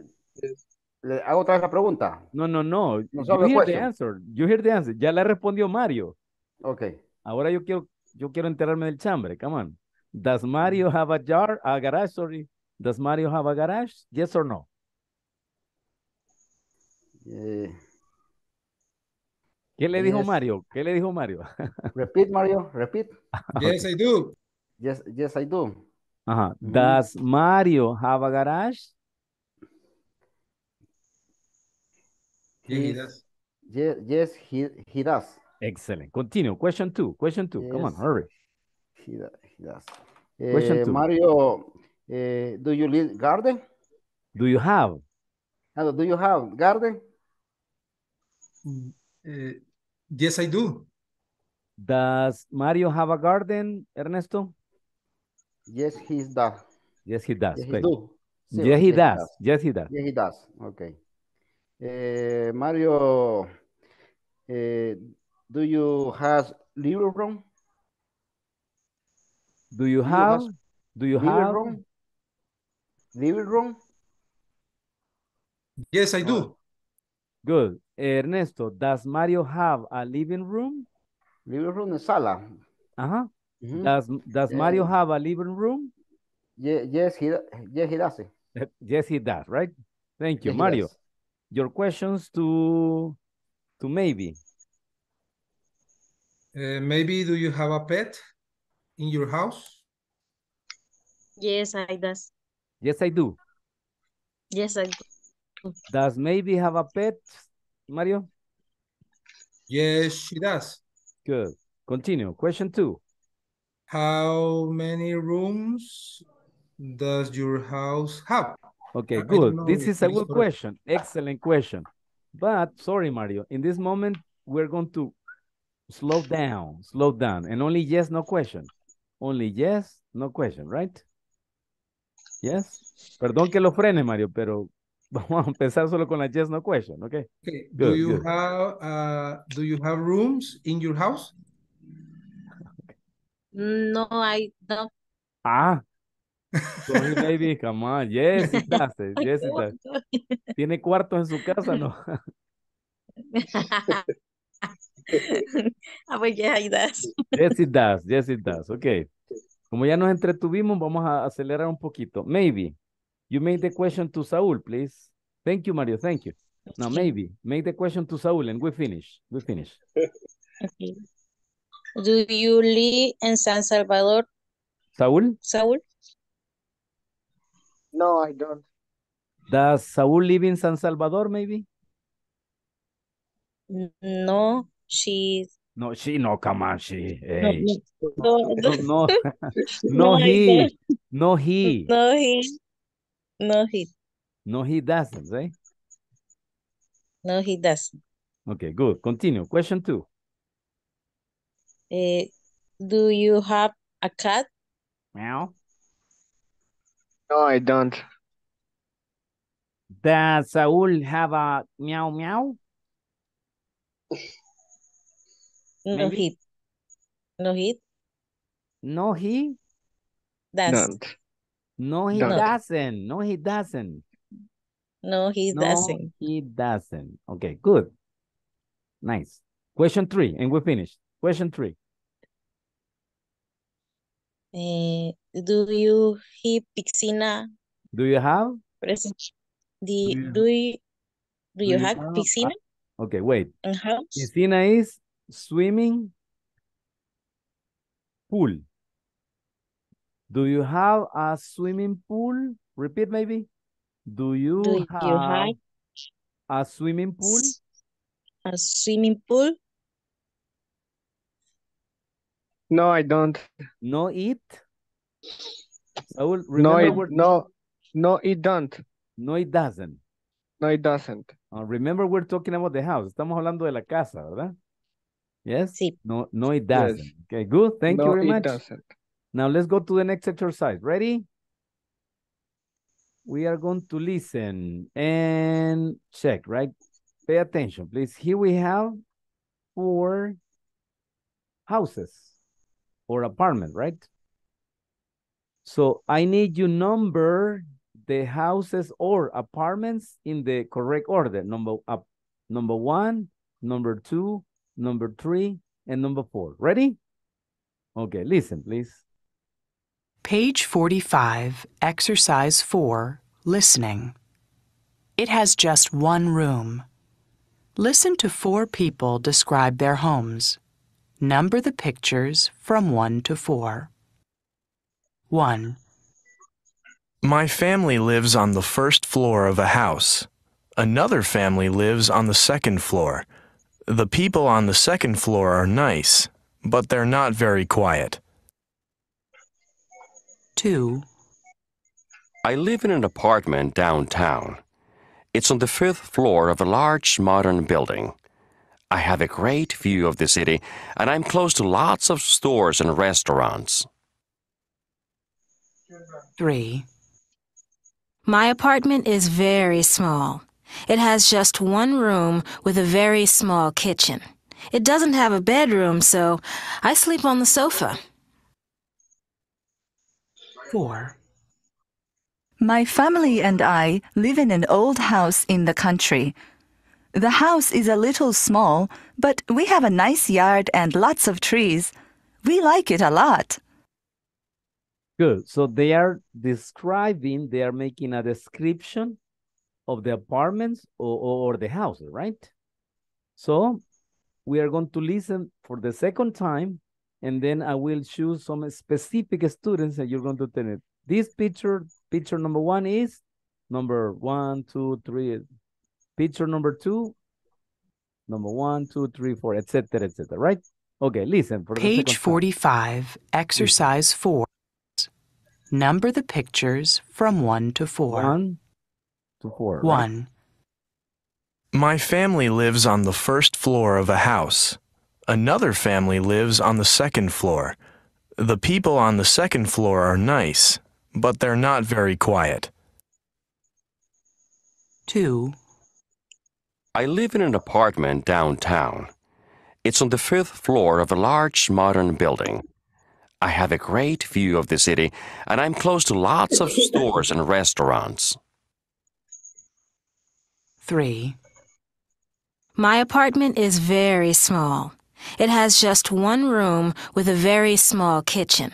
le hago otra vez la pregunta. No, no, no. no you hear the answer. You hear the answer. Ya la respondió Mario. Ok. Ahora yo quiero, yo quiero enterarme del chambre. Come on. Does Mario have a, jar, a garage? Sorry. Does Mario have a garage? Yes or no? Eh, ¿Qué le yes. dijo Mario? ¿Qué le dijo Mario? Repeat, Mario. Repeat. Okay. Yes, I do. Yes, yes, I do. Uh-huh. Mm-hmm. Does Mario have a garage? He, he does. Yes, yes, he, he does. Excellent. Continue. Question two. Question two. Yes. Come on, hurry. He, he does. Question uh, two. Mario, uh, do you live garden? Do you have? Uh, do you have garden? Uh, yes, I do. Does Mario have a garden, Ernesto? Yes, he does. Yes, he does. Yes, he, do. yes, yes, he, does. Does. yes he does. Yes, he does. Okay. Uh, Mario, uh, do you have living room? Do you have? Do you have? Living room? Living room? Yes, I do. Good. Ernesto, does Mario have a living room? Living room is sala. Uh-huh. Mm-hmm. Does, does Mario have a living room? Yes, yes, he, yes, he does. Yes, he does, right? Thank you, yes, Mario. Your questions to, to Maybe. Uh, maybe, do you have a pet in your house? Yes, I do. Yes, I do. Yes, I do. Does Maybe have a pet, Mario? Yes, she does. Good. Continue. Question two. How many rooms does your house have? Okay, good. This is a good question. Excellent question. But, sorry, Mario, in this moment, we're going to slow down, slow down, and only yes, no question. Only yes, no question, right? Yes? Perdón que lo frene, Mario, pero vamos a empezar solo con la yes, no question, okay? Okay. Good, do, you good. Have, uh, do you have rooms in your house? No, I don't. Ah. Sorry, baby, come on. Yes, it does. Yes, it does. ¿Tiene cuartos en su casa, no? Oh, yeah, it does. Yes, it does. Yes, it does. Okay. Como ya nos entretuvimos, vamos a acelerar un poquito. Maybe. You make the question to Saúl, please. Thank you, Mario. Thank you. Now, Maybe. Make the question to Saúl and we finish. We finish. Okay. Do you live in San Salvador? Saúl? Saúl? No, I don't. Does Saúl live in San Salvador, maybe? No, she... No, she, no, come on, she... Hey. No, no, no. No, no, he. no, he. No, he. No, he. No, he doesn't, right? No, he doesn't. Okay, good. Continue. Question two. Uh, do you have a cat? Meow. No, I don't. Does Saúl have a meow meow? No he. No he. No he. Doesn't. No he Don't. doesn't. No he doesn't. No he no, doesn't. He doesn't. Okay, good. Nice. Question three, and we're finished. Question three. Uh, do you have piscina? Do you have? The, do, do you, do you have piscina? Okay, wait. In house? Piscina is swimming pool. Do you have a swimming pool? Repeat, maybe. Do you, do you have, have a swimming pool? A swimming pool? No, I don't. No, it? Saúl, no, it, where... no, no, it don't. No, it doesn't. No, it doesn't. Uh, remember, we're talking about the house. Estamos hablando de la casa, ¿verdad? Yes? Sí. No, no, it doesn't. Yes. Okay, good. Thank no, you very it much. Doesn't. Now, let's go to the next exercise. Ready? We are going to listen and check, right? Pay attention, please. Here we have four houses or apartment, right? So I need you number the houses or apartments in the correct order. Number up, number one, number two, number three, and number four. Ready? Okay, listen, please. Page forty-five, exercise four, listening. It has just one room. Listen to four people describe their homes. Number the pictures from one to four. One. My family lives on the first floor of a house. Another family lives on the second floor. The people on the second floor are nice, but they're not very quiet. Two. I live in an apartment downtown. It's on the fifth floor of a large modern building. I have a great view of the city, and I'm close to lots of stores and restaurants. Three. My apartment is very small. It has just one room with a very small kitchen. It doesn't have a bedroom, so I sleep on the sofa. Four. My family and I live in an old house in the country. The house is a little small, but we have a nice yard and lots of trees. We like it a lot. Good. So they are describing, they are making a description of the apartments or, or, or the houses, right? So we are going to listen for the second time. And then I will choose some specific students and you're going to tell it. This picture, picture number one is number one, two, three. Picture number two, number one, two, three, four, et cetera, et cetera, right? Okay, listen. For Page the forty-five, time. Exercise four. Number the pictures from one to four. One to four. One. Right? My family lives on the first floor of a house. Another family lives on the second floor. The people on the second floor are nice, but they're not very quiet. Two. I live in an apartment downtown. It's on the fifth floor of a large modern building. I have a great view of the city, and I'm close to lots of stores and restaurants. Three. My apartment is very small. It has just one room with a very small kitchen.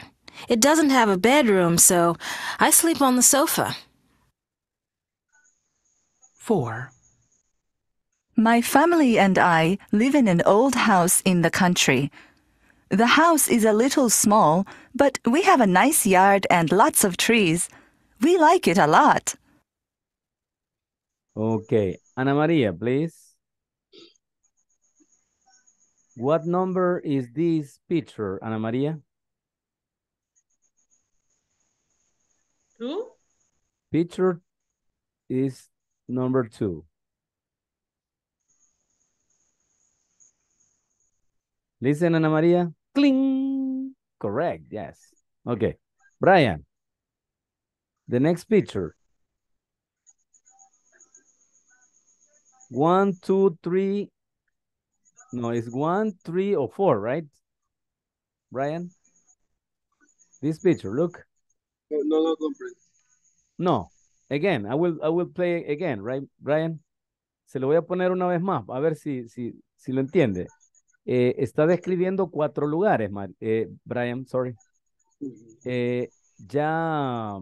It doesn't have a bedroom, so I sleep on the sofa. Four. My family and I live in an old house in the country. The house is a little small, but we have a nice yard and lots of trees. We like it a lot. Okay, Ana Maria, please. What number is this picture, Ana Maria? Two. Picture is number two. Listen, Ana Maria. Cling. Correct, yes. Okay. Brian, the next picture. One, two, three. No, it's one, three, or four, right? Brian? This picture, look. No, no, no, comprehend. No. Again, I will, I will play again, right, Brian? Se lo voy a poner una vez más, a ver si, si, si lo entiende. Eh, está describiendo cuatro lugares, Mar, eh, Brian, sorry. Eh, ya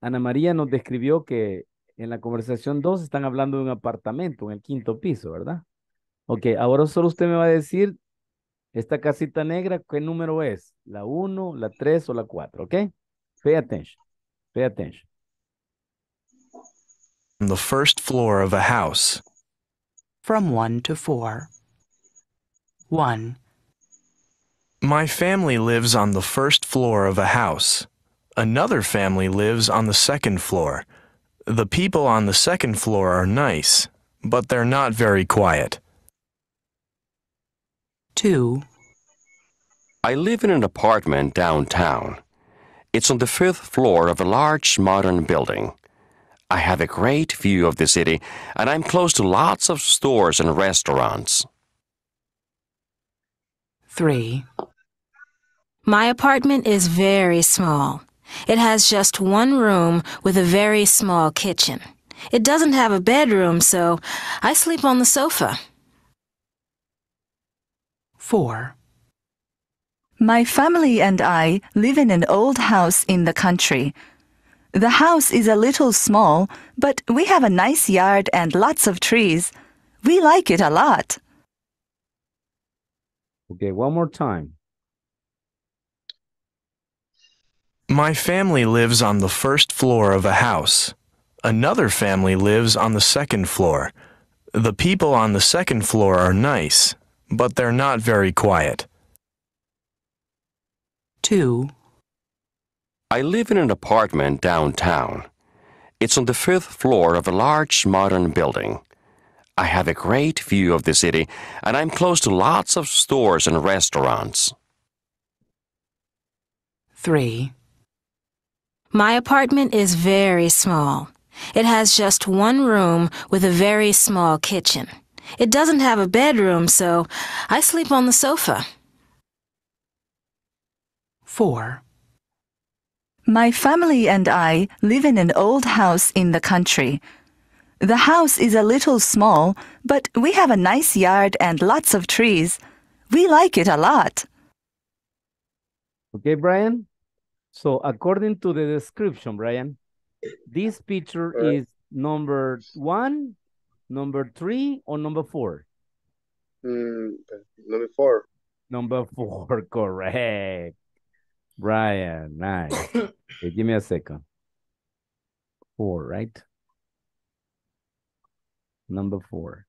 Ana María nos describió que en la conversación dos están hablando de un apartamento en el quinto piso, ¿verdad? Ok, ahora solo usted me va a decir esta casita negra, ¿qué número es? ¿La uno, la tres o la cuatro? ¿Ok? Pay attention, pay attention. The first floor of a house. From one to four. One. My family lives on the first floor of a house. Another family lives on the second floor. The people on the second floor are nice, but they're not very quiet. Two. I live in an apartment downtown. It's on the fifth floor of a large modern building. I have a great view of the city, and I'm close to lots of stores and restaurants. Three. My apartment is very small. It has just one room with a very small kitchen. It doesn't have a bedroom, so I sleep on the sofa. Four. My family and I live in an old house in the country. The house is a little small, but we have a nice yard and lots of trees. We like it a lot. Okay, one more time. My family lives on the first floor of a house. Another family lives on the second floor. The people on the second floor are nice, but they're not very quiet. Two. I live in an apartment downtown. It's on the fifth floor of a large modern building. I have a great view of the city, and I'm close to lots of stores and restaurants. Three. My apartment is very small. It has just one room with a very small kitchen. It doesn't have a bedroom, so I sleep on the sofa. Four. My family and I live in an old house in the country. The house is a little small, but we have a nice yard and lots of trees. We like it a lot. Okay, Brian. So according to the description, Brian, this picture uh, is number one, number three, or number four? Um, number four. Number four, correct. Brian, nice. Okay, give me a second. Four, right? Number four.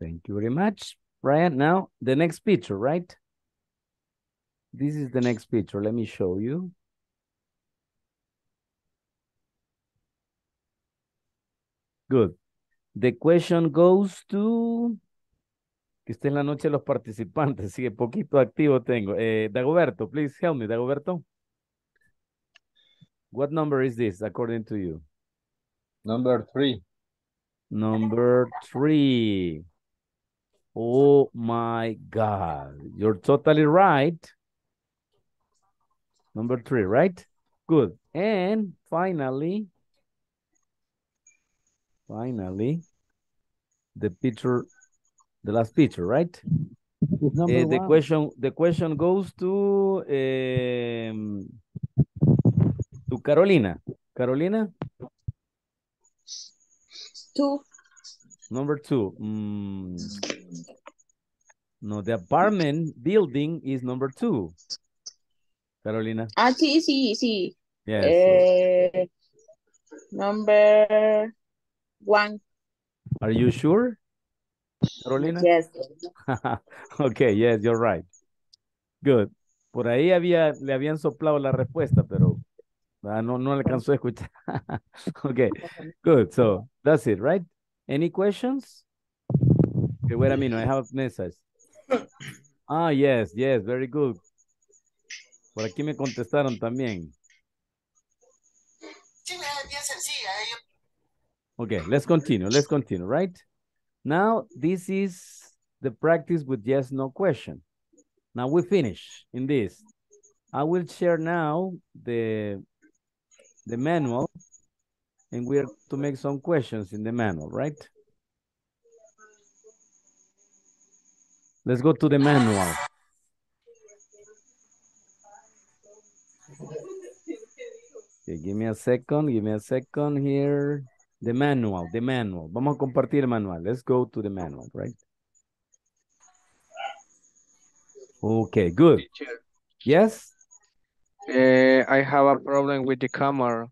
Thank you very much, Brian. Now, the next picture, right? This is the next picture. Let me show you. Good. The question goes to... Que esta es la noche de los participantes, sigue poquito activo tengo. Eh, Dagoberto, please help me, Dagoberto. What number is this, according to you? Number three. Number three. Oh my God. You're totally right. Number three, right? Good. And finally, finally, the picture... The last picture, right? Uh, the question, the question goes to um, to Carolina. Carolina. Two. Number two. Mm. No, the apartment building is number two. Carolina. Ah, sí, sí, sí. Yes. Uh, number one. Are you sure? Carolina? Yes. Okay, yes, you're right. Good. Por ahí había, le habían soplado la respuesta, pero no, no alcanzó a escuchar. Okay, good. So, that's it, right? Any questions? Okay, wait a minute, I have message. Ah, yes, yes, very good. Por aquí me contestaron también. Sí, es bien sencilla. Okay, let's continue. Let's continue, right? Now, this is the practice with yes, no question. Now we finish in this. I will share now the, the manual, and we are to make some questions in the manual, right? Let's go to the manual. Okay, give me a second, give me a second here. The manual, the manual. Vamos a compartir el manual. Let's go to the manual, right? Okay, good. Teacher. Yes? Uh, I have a problem with the camera.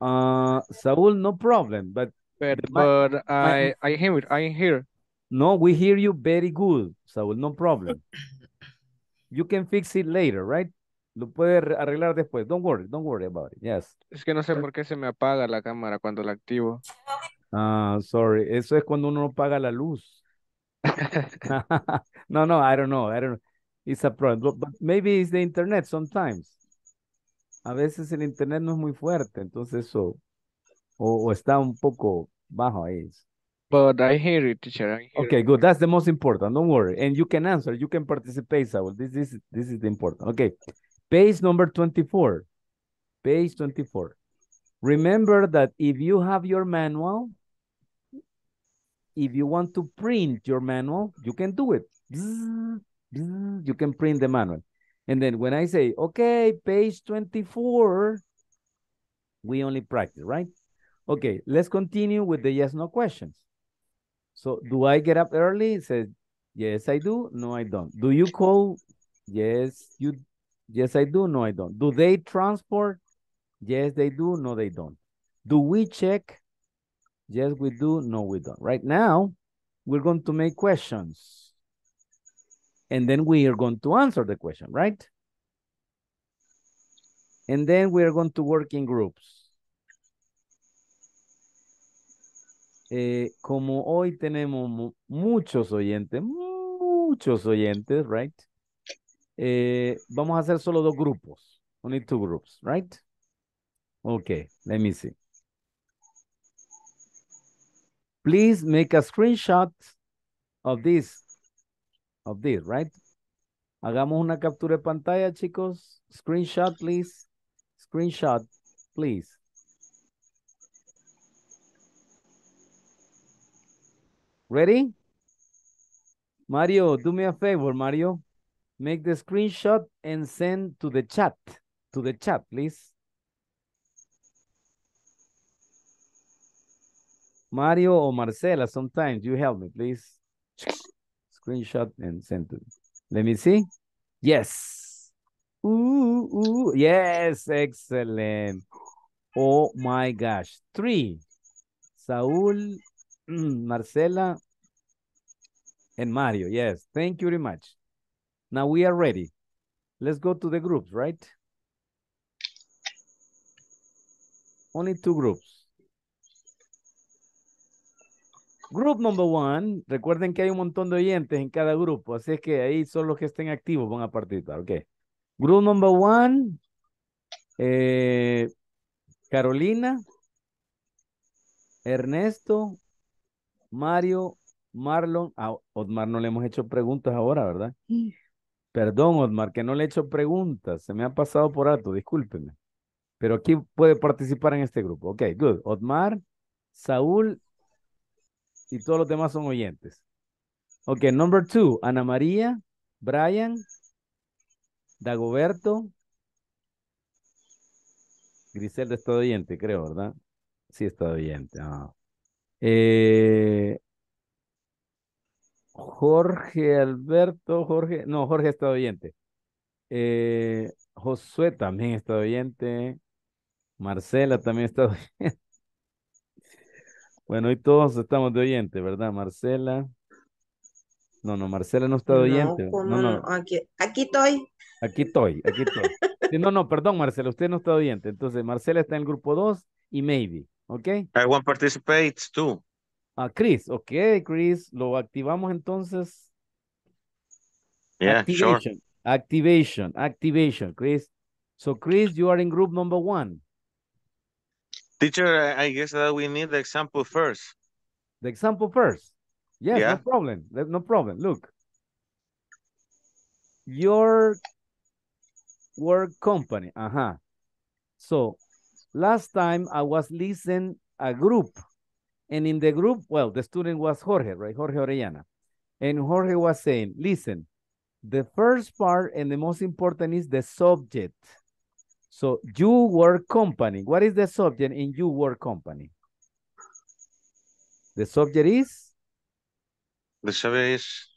Uh, Saúl, no problem, but... But, but my, I, my... I hear it, I hear. No, we hear you very good, Saúl, no problem. You can fix it later, right? Lo puede arreglar después. Don't worry, don't worry about it. Yes. Es que no sé por qué se me apaga la cámara cuando la activo. Ah, uh, sorry. Eso es cuando uno apaga la luz. No, no, I don't know. I don't know. It's a problem. But maybe it's the internet sometimes. A veces el internet no es muy fuerte, entonces eso o, o está un poco bajo ahí. But I hear it, teacher. I hear okay, it. Good. That's the most important. Don't worry. And you can answer. You can participate, Saul. This is this is the important. Okay. Page number twenty-four, page twenty-four. Remember that if you have your manual, if you want to print your manual, you can do it. You can print the manual. And then when I say, okay, page twenty-four, we only practice, right? Okay, let's continue with the yes, no questions. So do I get up early? Says, yes, I do. No, I don't. Do you call? Yes, you do. Yes, I do. No, I don't. Do they transport? Yes, they do. No, they don't. Do we check? Yes, we do. No, we don't. Right now, we're going to make questions. And then we are going to answer the question, right? And then we are going to work in groups. Eh, como hoy tenemos mu muchos oyentes, muchos oyentes, right? Eh, vamos a hacer solo dos grupos. Only two groups, right? Okay, let me see. Please make a screenshot of this, of this, right? Hagamos una captura de pantalla, chicos. Screenshot, please. Screenshot, please. Ready? Mario, do me a favor, Mario. Make the screenshot and send to the chat, to the chat, please. Mario or Marcela, sometimes you help me, please. Screenshot and send to, let me see. Yes. Ooh, ooh, yes, excellent. Oh my gosh, three. Saúl, Marcela, and Mario, yes. Thank you very much. Now we are ready. Let's go to the groups, right? Only two groups. Group number one. Recuerden que hay un montón de oyentes en cada grupo, así es que ahí son los que estén activos, van a participar, ok. Group number one. Eh, Carolina. Ernesto. Mario. Marlon. A Otmar no le hemos hecho preguntas ahora, ¿verdad? Sí. Perdón, Otmar, que no le he hecho preguntas. Se me ha pasado por alto, discúlpenme. Pero aquí puede participar en este grupo. Ok, good. Otmar, Saúl y todos los demás son oyentes. Ok, number two. Ana María, Brian, Dagoberto. Griselda está de oyente, creo, ¿verdad? Sí está de oyente. Ah. Eh... Jorge Alberto, Jorge, no, Jorge está oyente. Eh, Josué también está oyente. Marcela también está oyente. Bueno, hoy todos estamos de oyente, ¿verdad, Marcela? No, no, Marcela no está de oyente. No, no, no. Aquí, aquí estoy. Aquí estoy, aquí estoy. Sí, no, no, perdón, Marcela, usted no está de oyente. Entonces, Marcela está en el grupo dos y Maybe, ¿ok? I want to participate too. Ah, Chris, ok, Chris, lo activamos entonces. Yeah, activation, sure. Activation, activation, Chris. So, Chris, you are in group number one. Teacher, I guess that we need the example first. The example first? Yes, yeah. No problem. No problem. Look. Your work company. Uh-huh. So, last time I was listening a group. And in the group, well, the student was Jorge, right? Jorge Orellana. And Jorge was saying, listen, the first part and the most important is the subject. So, you work company. What is the subject in you work company? The subject is? The subject is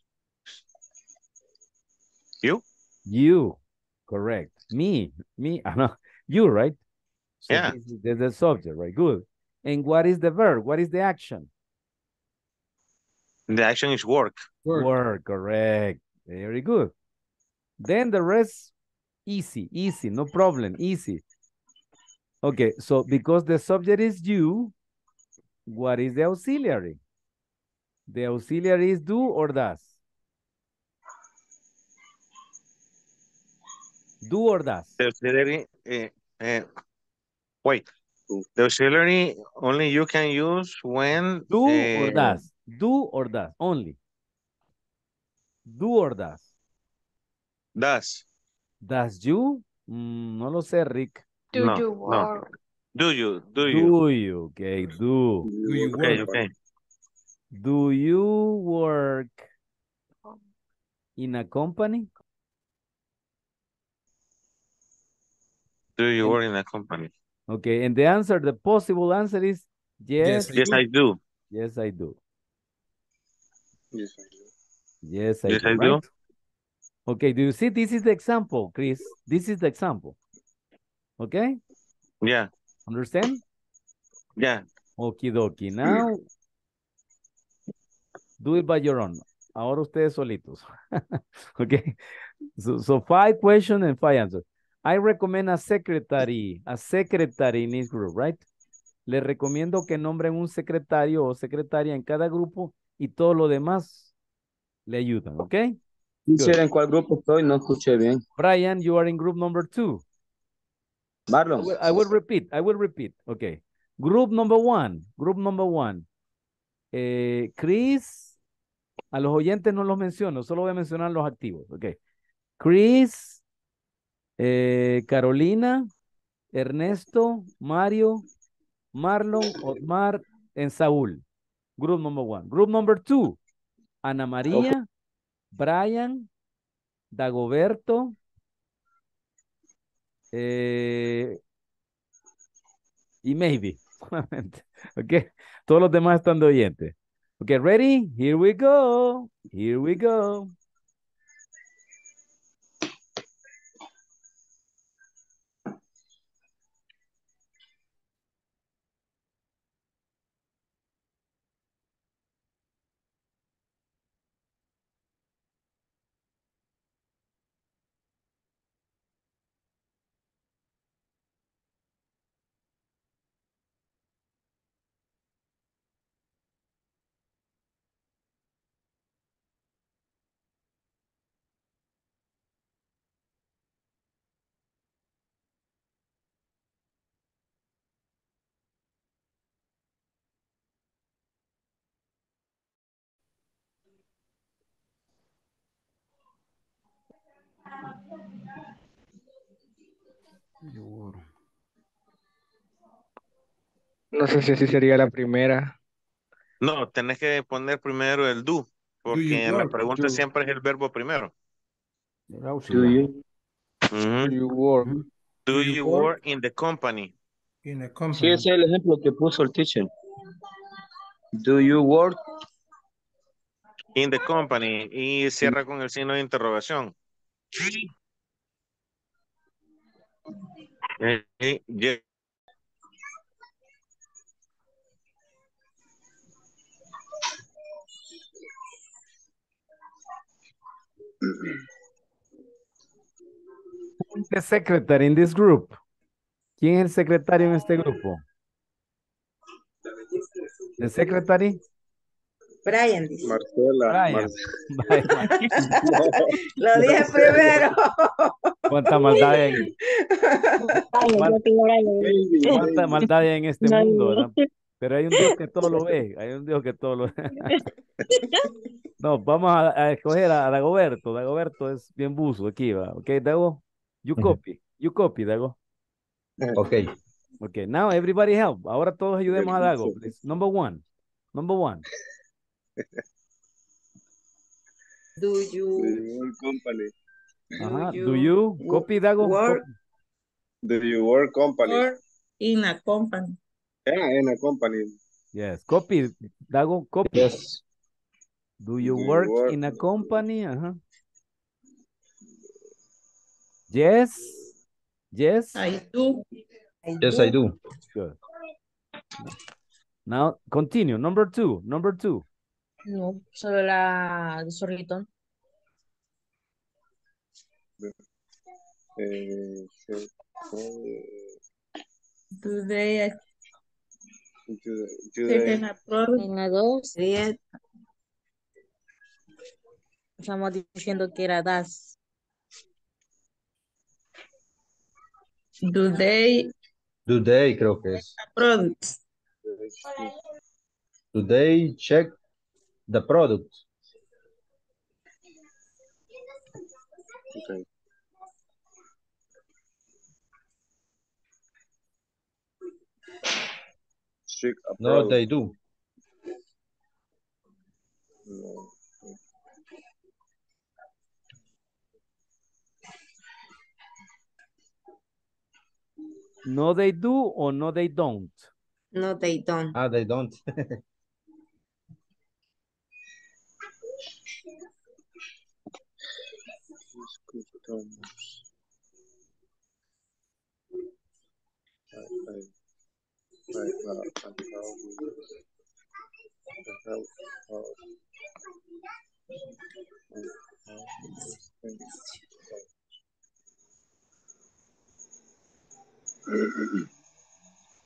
you. You, correct. Me, me, I know. You, right? So yeah. This is the subject, right? Good. And what is the verb? What is the action? The action is work. Work, work, correct. Very good. Then the rest, easy, easy, no problem, easy. Okay, so because the subject is you, what is the auxiliary? The auxiliary is do or does? Do or does? The auxiliary, uh, uh, wait. The auxiliary only you can use when... Do uh, or does? Do or does? Only. Do or does? Does. Does you? Mm, no lo sé, Rick. Do no, you work? No. Do you? Do you? Do you? Okay, do. Do you work? Okay, okay. Do you work in a company? Do you in work in a company? Okay, and the answer, the possible answer is yes. Yes, I do. Yes, I do. Yes, I do. Yes, I yes, do. I right? do. Okay, do you see this is the example, Chris? This is the example. Okay? Yeah. Understand? Yeah. Okie dokie. Now, do it by your own. Ahora ustedes solitos. Okay? So, so five questions and five answers. I recommend a secretary, a secretary in each group, right? Les recomiendo que nombren un secretario o secretaria en cada grupo y todo lo demás le ayudan, ¿ok? Teacher, ¿en cuál grupo estoy? No escuché bien. Brian, you are in group number two. Marlon. I will, I will repeat, I will repeat, okay. Group number one, group number one. Eh, Chris, a los oyentes no los menciono, solo voy a mencionar los activos, ok. Chris. Eh, Carolina, Ernesto, Mario, Marlon, Otmar, and Saúl. Group number one. Group number two, Ana Maria, okay. Brian, Dagoberto, eh, y Maybe. Okay. Todos los demás están de oyentes. Okay, ready? Here we go. Here we go. No sé si así sería la primera. No, tenés que poner primero el do, porque en la pregunta do. Siempre es el verbo primero. Do you, mm-hmm. do you work? Do, do you, you work? work in the company? In the company. Sí, ese es el ejemplo que puso el teacher. Do you work? In the company. Y cierra con el signo de interrogación. Eh, yeah. The secretary in this group. ¿Quién es el secretario en este grupo? The secretary. Brian dice. Marcela. Brian. Brian. Lo dije primero. Cuánta maldad hay en, cuánta maldad hay en este mundo, ¿verdad? Pero hay un Dios que todo lo ve, hay un Dios que todo lo ve. No, vamos a, a escoger a Dagoberto. Dagoberto es bien buzo aquí, va. Ok, Dago, you copy, you copy, Dago. Ok. Ok, now everybody help. Ahora todos ayudemos a Dago. Please. Number one, number one. Do you... company. Ajá, do you, do you copy, Dago? Work, do you work company? Work in a company. Yeah, in a company. Yes, copy, Dago, copy. Yes. Do you do work, work in a company? Uh-huh. Yes. Yes. I do. I yes, do. I do. Good. Now, continue. Number two. Number two. No, sobre la zorrito. Do they... Do, do they... they... Estamos diciendo que era das. Do they... Do they, creo que es. Products. Do they check the product? Okay. Check a product. No, they do. No. No, they do or no, they don't? No, they don't. Ah, they don't.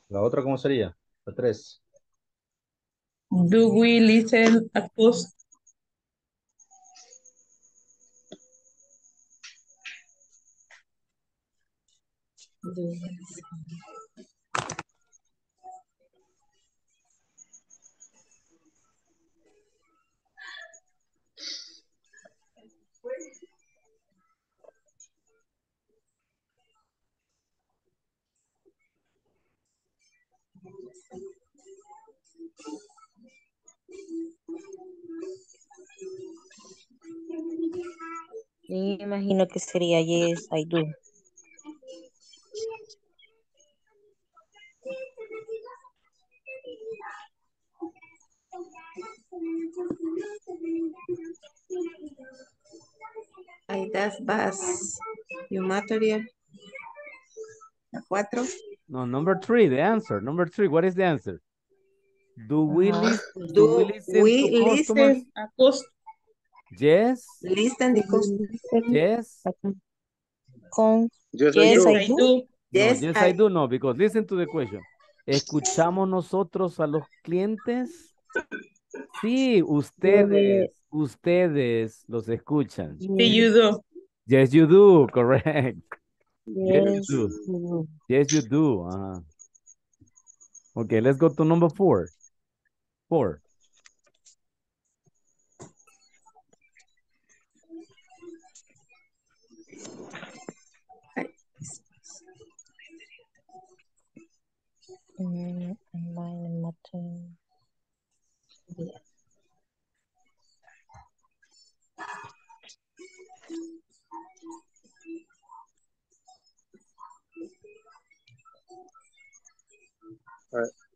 La otra, ¿cómo sería? La tres. Do we listen a post? Me imagino que sería yes, I do. I das bus, you material. La cuatro. No, number three, the answer. Number three, what is the answer? Do we, uh, list, do do we listen we to customers? Listen a cost. Yes. Listen to customers. Yes. Con yes, yes, I do. I do. Yes, no, yes I... I do. No, because listen to the question. ¿Escuchamos nosotros a los clientes? Sí, ustedes, ustedes los escuchan. Sí, you do. Yes, you do. Correct. Yes, yes, you do. Yes, you do. Uh-huh. Okay, let's go to number four. Four. Mine and Martin. Yeah.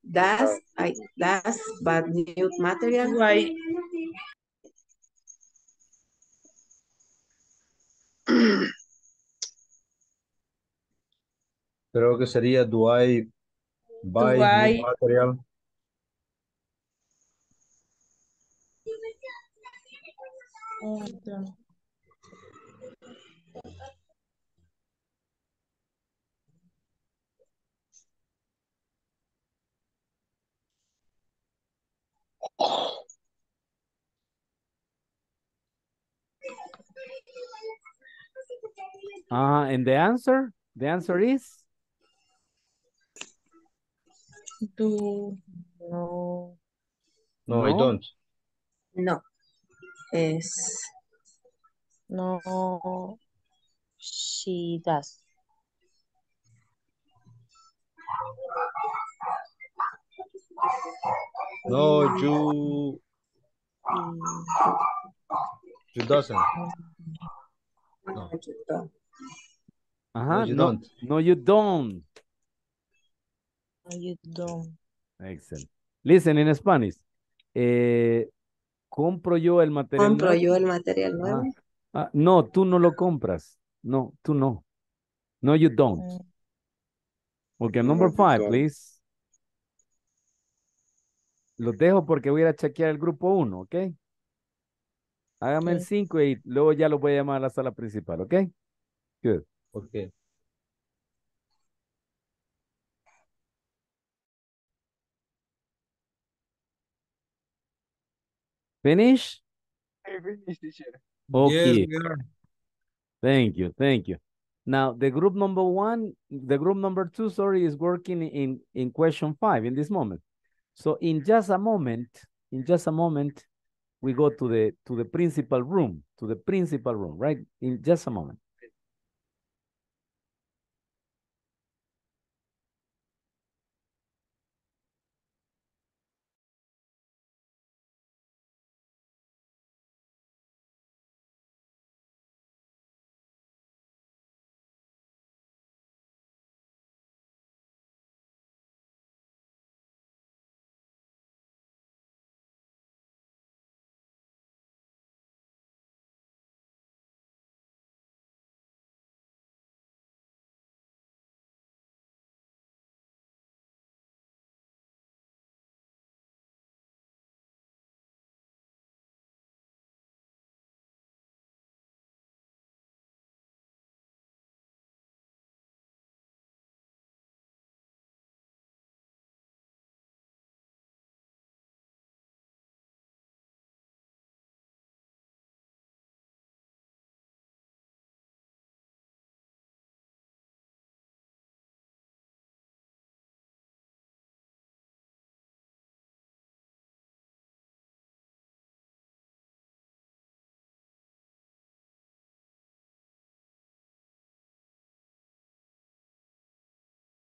That's I that's but new material right. Creo que sería do I buy do I... new material. Oh, Uh, and the answer? The answer is? Do no. No, I don't. No. Is no. She does. No, you. You doesn't. No, you don't. Uh-huh. No, you no, don't. No, you don't. No, you don't. Excellent. Listen in Spanish. Eh, compro yo el material. Compro nuevo? yo el material nuevo. Ah, ah, no, tú no lo compras. No, tú no. No, you don't. Okay, number five, please. Los dejo porque voy a chequear el grupo uno, ¿ok? Hágame okay. el cinco y luego ya los voy a llamar a la sala principal, ¿ok? Good. Ok. Finish? I finished, teacher. Okay. Yes, thank you, thank you. Now, the group number one, the group number two, sorry, is working in, in question five in this moment. So in just a moment, in just a moment, we go to the to the principal room, to the principal room, right? In just a moment.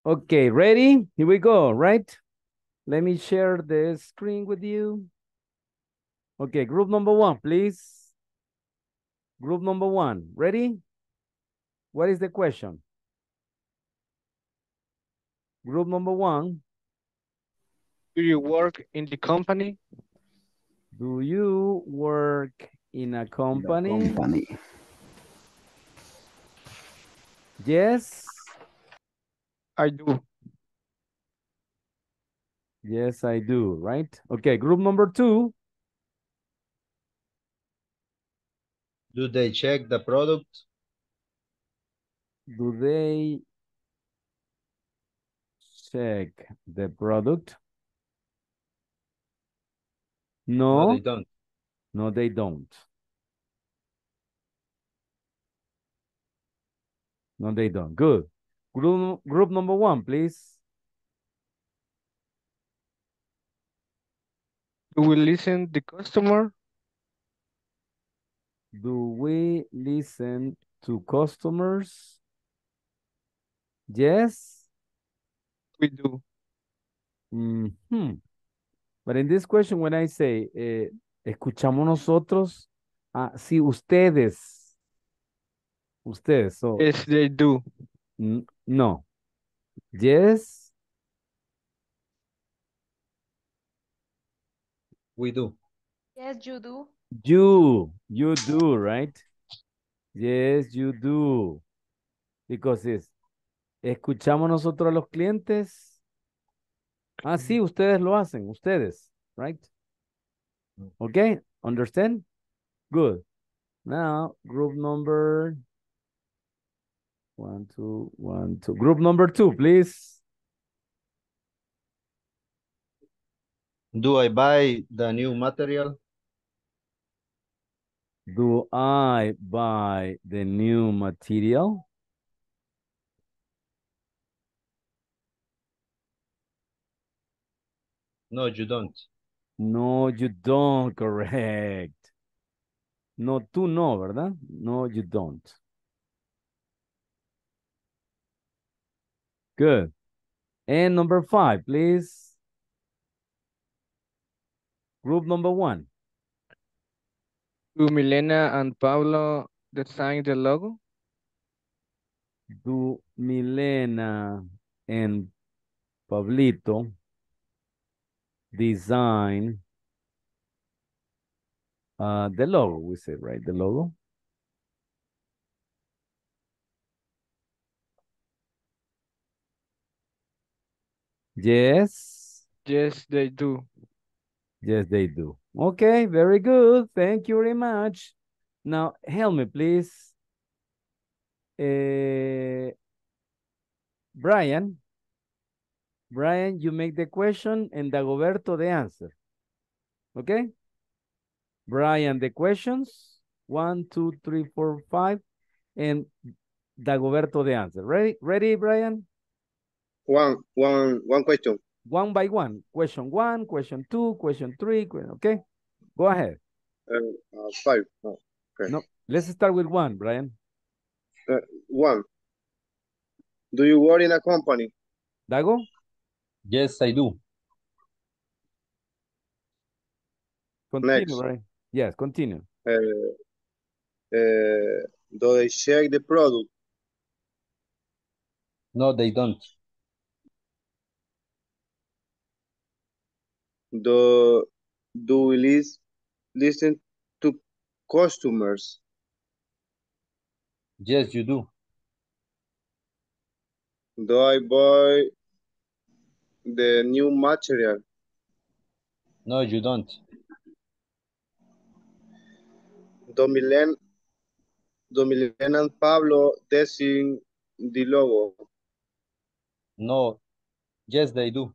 Okay, ready? Here we go, right? Let me share the screen with you. Okay, group number one, please. Group number one, ready? What is the question? Group number one. Do you work in the company? Do you work in a company? In a company. Yes. I do. Yes, I do, right? Okay, group number two. Do they check the product? Do they check the product? No. No, they don't. No, they don't. No, they don't. Good. Group, group number one, please. Do we listen to the customer? Do we listen to customers? Yes? We do. Mm-hmm. But in this question, when I say, eh, escuchamos nosotros, ah, sí, ustedes. Ustedes. So. Yes, they do. Mm, no. Yes. We do. Yes, you do. You. You do, right? Yes, you do. Because it's, escuchamos nosotros a los clientes. Ah, sí, ustedes lo hacen. Ustedes, right? Okay, understand? Good. Now, group number... One, two, one, two. Group number two, please. Do I buy the new material? Do I buy the new material? No, you don't. No, you don't. Correct. No, tú no, ¿verdad? No, you don't. Good. And number five, please. Group number one. Do Milena and Pablo design the logo? Do Milena and Pablito design uh, the logo, we said, right? The logo. Yes. Yes, they do. Yes, they do. Okay, very good. Thank you very much. Now, help me, please. Uh, Brian. Brian, you make the question and Dagoberto the answer. Okay? Brian, the questions. One, two, three, four, five. And Dagoberto the answer. Ready, ready, Brian? One, one, one question. One by one. Question one, question two, question three. Okay. Go ahead. Uh, uh, five. Oh, okay. No, let's start with one, Brian. Uh, one. Do you work in a company? Dago? Yes, I do. Continue, next. Brian. Yes, continue. Uh, uh, do they check the product? No, they don't. Do, do we list, listen to customers? Yes, you do. Do I buy the new material? No, you don't. Do Milen, do Milen and Pablo design the logo? No. Yes, they do.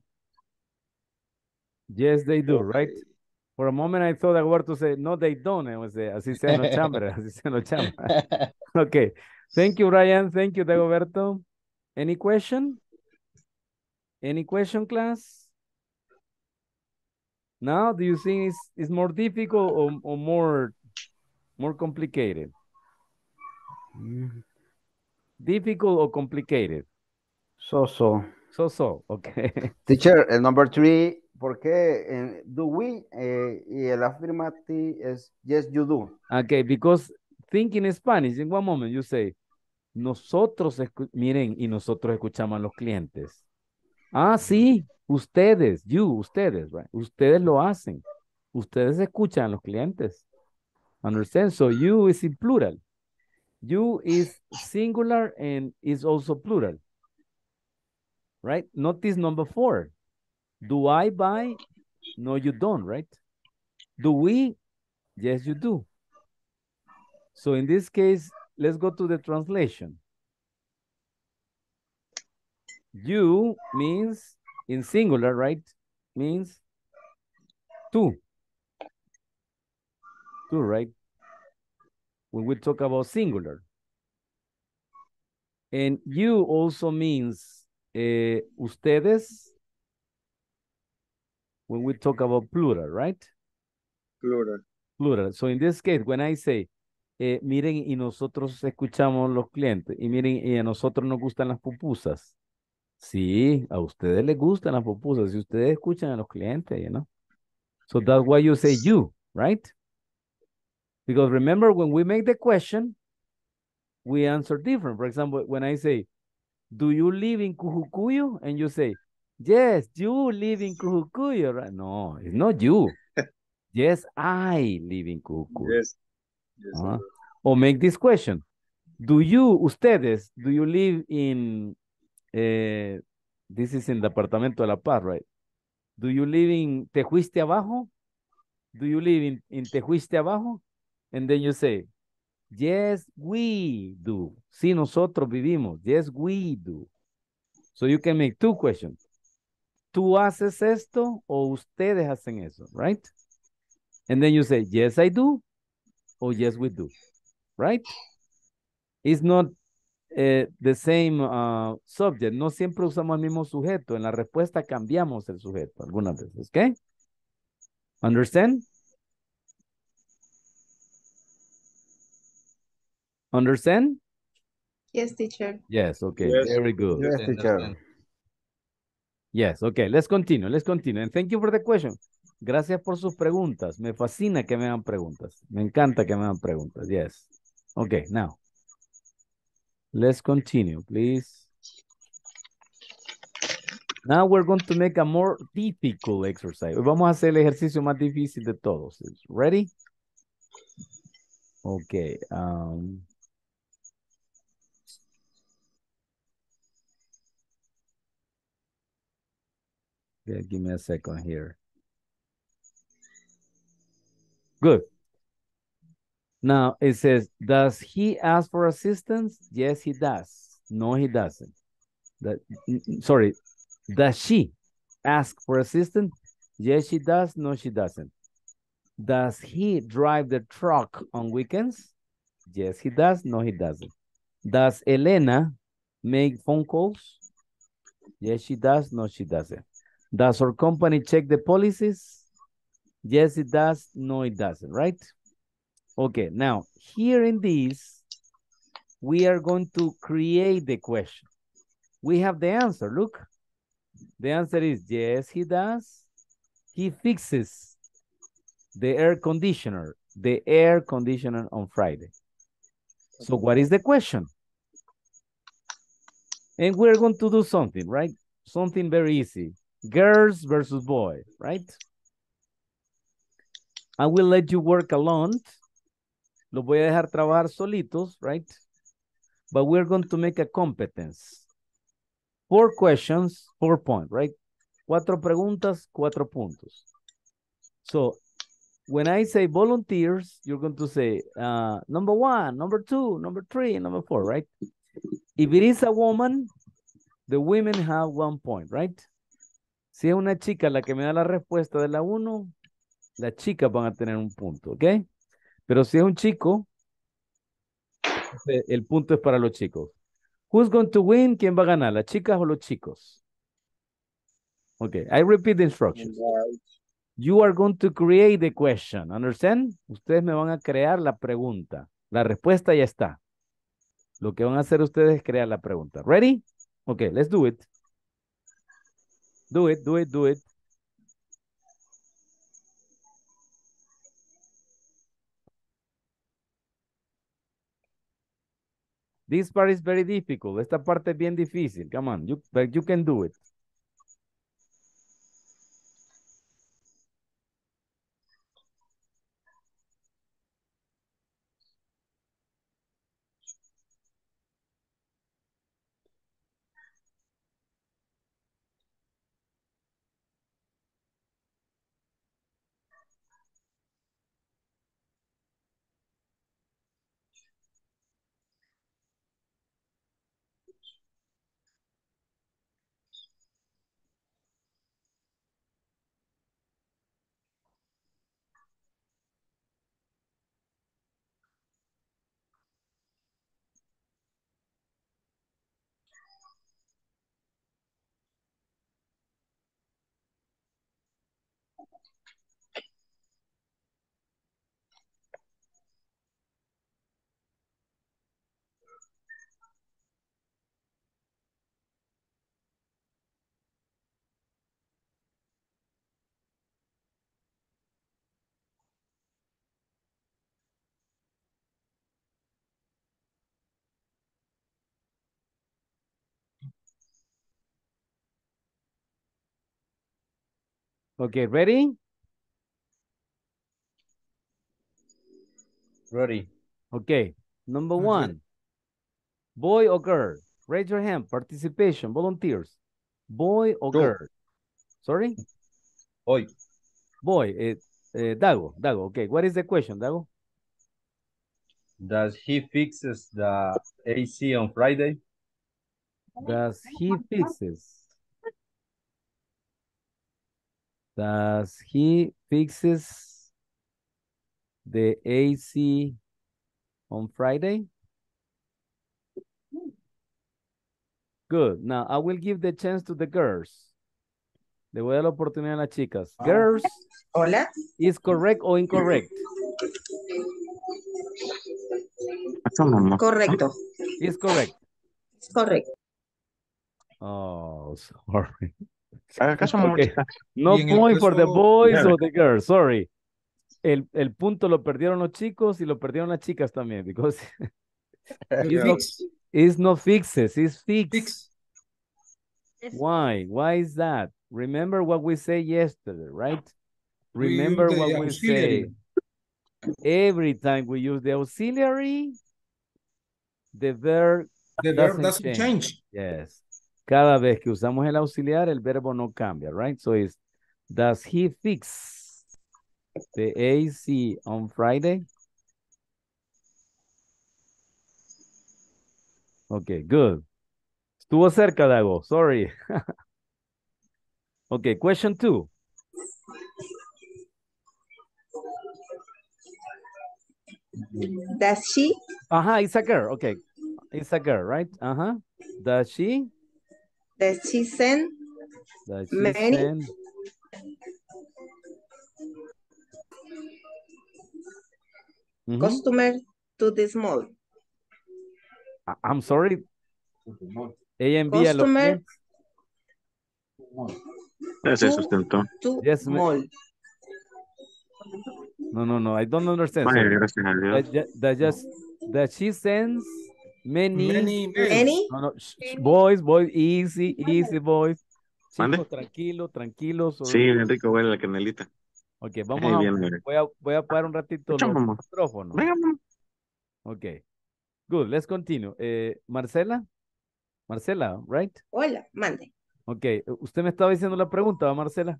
Yes, they do, right? For a moment, I thought I were to say, no, they don't. I was there. Así sea no chambre, así sea no chambre. Okay. Thank you, Ryan. Thank you, Dagoberto. Any question? Any question, class? Now, do you think it's, it's more difficult or, or more, more complicated? Mm. Difficult or complicated? So-so. So-so, okay. Teacher, uh, number three. Porque eh, do we eh, y el affirmative is yes, you do. Okay, because think in Spanish, in one moment you say, nosotros, miren, y nosotros escuchamos a los clientes. Ah, sí, ustedes, you, ustedes, right? Ustedes lo hacen. Ustedes escuchan a los clientes. Understand? So you is in plural. You is singular and is also plural. Right? Notice number four. Do I buy? No, you don't, right? Do we? Yes, you do. So in this case, let's go to the translation. You means in singular, right? Means two. Two, right? When we talk about singular. And you also means eh, ustedes. When we talk about plural, right? Plural. Plural. So in this case, when I say, eh, miren, y nosotros escuchamos los clientes, y miren, y a nosotros nos gustan las pupusas. Sí, a ustedes les gustan las pupusas, y ustedes escuchan a los clientes, you know? So that's why you say you, right? Because remember, when we make the question, we answer different. For example, when I say, do you live in Cujucuyo? And you say, yes, you live in Cujucuyo, right? No, it's not you. Yes, I live in Cujucuyo. Yes. Yes, uh-huh. Or make this question. Do you, ustedes, do you live in, uh, this is in the Departamento de La Paz, right? Do you live in Tejuiste Abajo? Do you live in, in Tejuiste Abajo? And then you say, yes, we do. Sí, nosotros vivimos. Yes, we do. So you can make two questions. ¿Tú haces esto o ustedes hacen eso? Right? And then you say, yes, I do. or yes we do, right? It's not eh, the same uh, subject. No siempre usamos el mismo sujeto. En la respuesta cambiamos el sujeto algunas veces, ¿ok? Understand? Understand? Yes, teacher. Yes, okay. Yes. Very good. Yes, teacher. Yes, okay. Let's continue. Let's continue. And thank you for the question. Gracias por sus preguntas. Me fascina que me hagan preguntas. Me encanta que me hagan preguntas. Yes. Okay, now. Let's continue, please. Now we're going to make a more difficult exercise. Vamos a hacer el ejercicio más difícil de todos. Ready? Okay. Um... Yeah, give me a second here. Good. Now it says, does he ask for assistance? Yes, he does. No, he doesn't. That, sorry. Does she ask for assistance? Yes, she does. No, she doesn't. Does he drive the truck on weekends? Yes, he does. No, he doesn't. Does Elena make phone calls? Yes, she does. No, she doesn't. Does our company check the policies? Yes, it does. No, it doesn't, right? Okay, now, here in this, we are going to create the question. We have the answer, look. The answer is, yes, he does. He fixes the air conditioner, the air conditioner on Friday. So what is the question? And we're going to do something, right? Something very easy. Girls versus boys, right? I will let you work alone. Los voy a dejar trabajar solitos, right? But we're going to make a competence. Four questions, four points, right? Cuatro preguntas, cuatro puntos. So, when I say volunteers, you're going to say uh, number one, number two, number three, and number four, right? If it is a woman, the women have one point, right? Si es una chica la que me da la respuesta de la uno, las chicas van a tener un punto, ¿ok? Pero si es un chico, el punto es para los chicos. Who's going to win? ¿Quién va a ganar? ¿Las chicas o los chicos? Okay, I repeat the instructions. You are going to create the question, understand? Ustedes me van a crear la pregunta. La respuesta ya está. Lo que van a hacer ustedes es crear la pregunta. Ready? Okay, let's do it. Do it, do it, do it. This part is very difficult. Esta parte es bien difícil. Come on, you, but you can do it. Okay, ready? Ready. Okay, number one. Boy or girl? Raise your hand. Participation, volunteers. Boy or girl? girl? Sorry? Boy. Boy. Eh, eh, Dago, Dago. Okay, what is the question, Dago? Does he fixes the A C on Friday? Does he fixes? Does he fixes the A C on Friday? Good. Now, I will give the chance to the girls. Le voy a dar la oportunidad a las chicas. Girls, hola. Is correct or incorrect? Correcto. Is correct. It's correct. Oh, sorry. Okay. No point for the boys yeah. or the girls, sorry. El, el punto lo perdieron los chicos y lo perdieron las chicas también, because it's, not, it's not fixes, it's fixed. Fix. Why? Why is that? Remember what we said yesterday, right? Remember we what we auxiliary. Say. Every time we use the auxiliary, the verb the doesn't, verb doesn't change. change. Yes. Cada vez que usamos el auxiliar, el verbo no cambia, right? So it's, does he fix the A C on Friday? Okay, good. Estuvo cerca, Dago, sorry. Okay, question two. Does she? Uh-huh, it's a girl, okay. It's a girl, right? Uh-huh. Does she? Does she send Does she many? Send... Mm-hmm. Customer to the mall? I I'm sorry. Ella envía customer los... Yes, to, to yes, mall. No, no, no. I don't understand. That, that just that she sends. Many, many, many. No, no. Shh, boys, boys, easy, easy, boys. Chicos, tranquilo, tranquilos. Sobre... Sí, Enrique, huele la canelita. Ok, vamos eh, a... Bien, voy a... Voy a parar un ratito el micrófono. Venga, mamá. Ok, good, let's continue. Eh, Marcela, Marcela, right? Hola, mande. Ok, usted me estaba diciendo la pregunta, Marcela.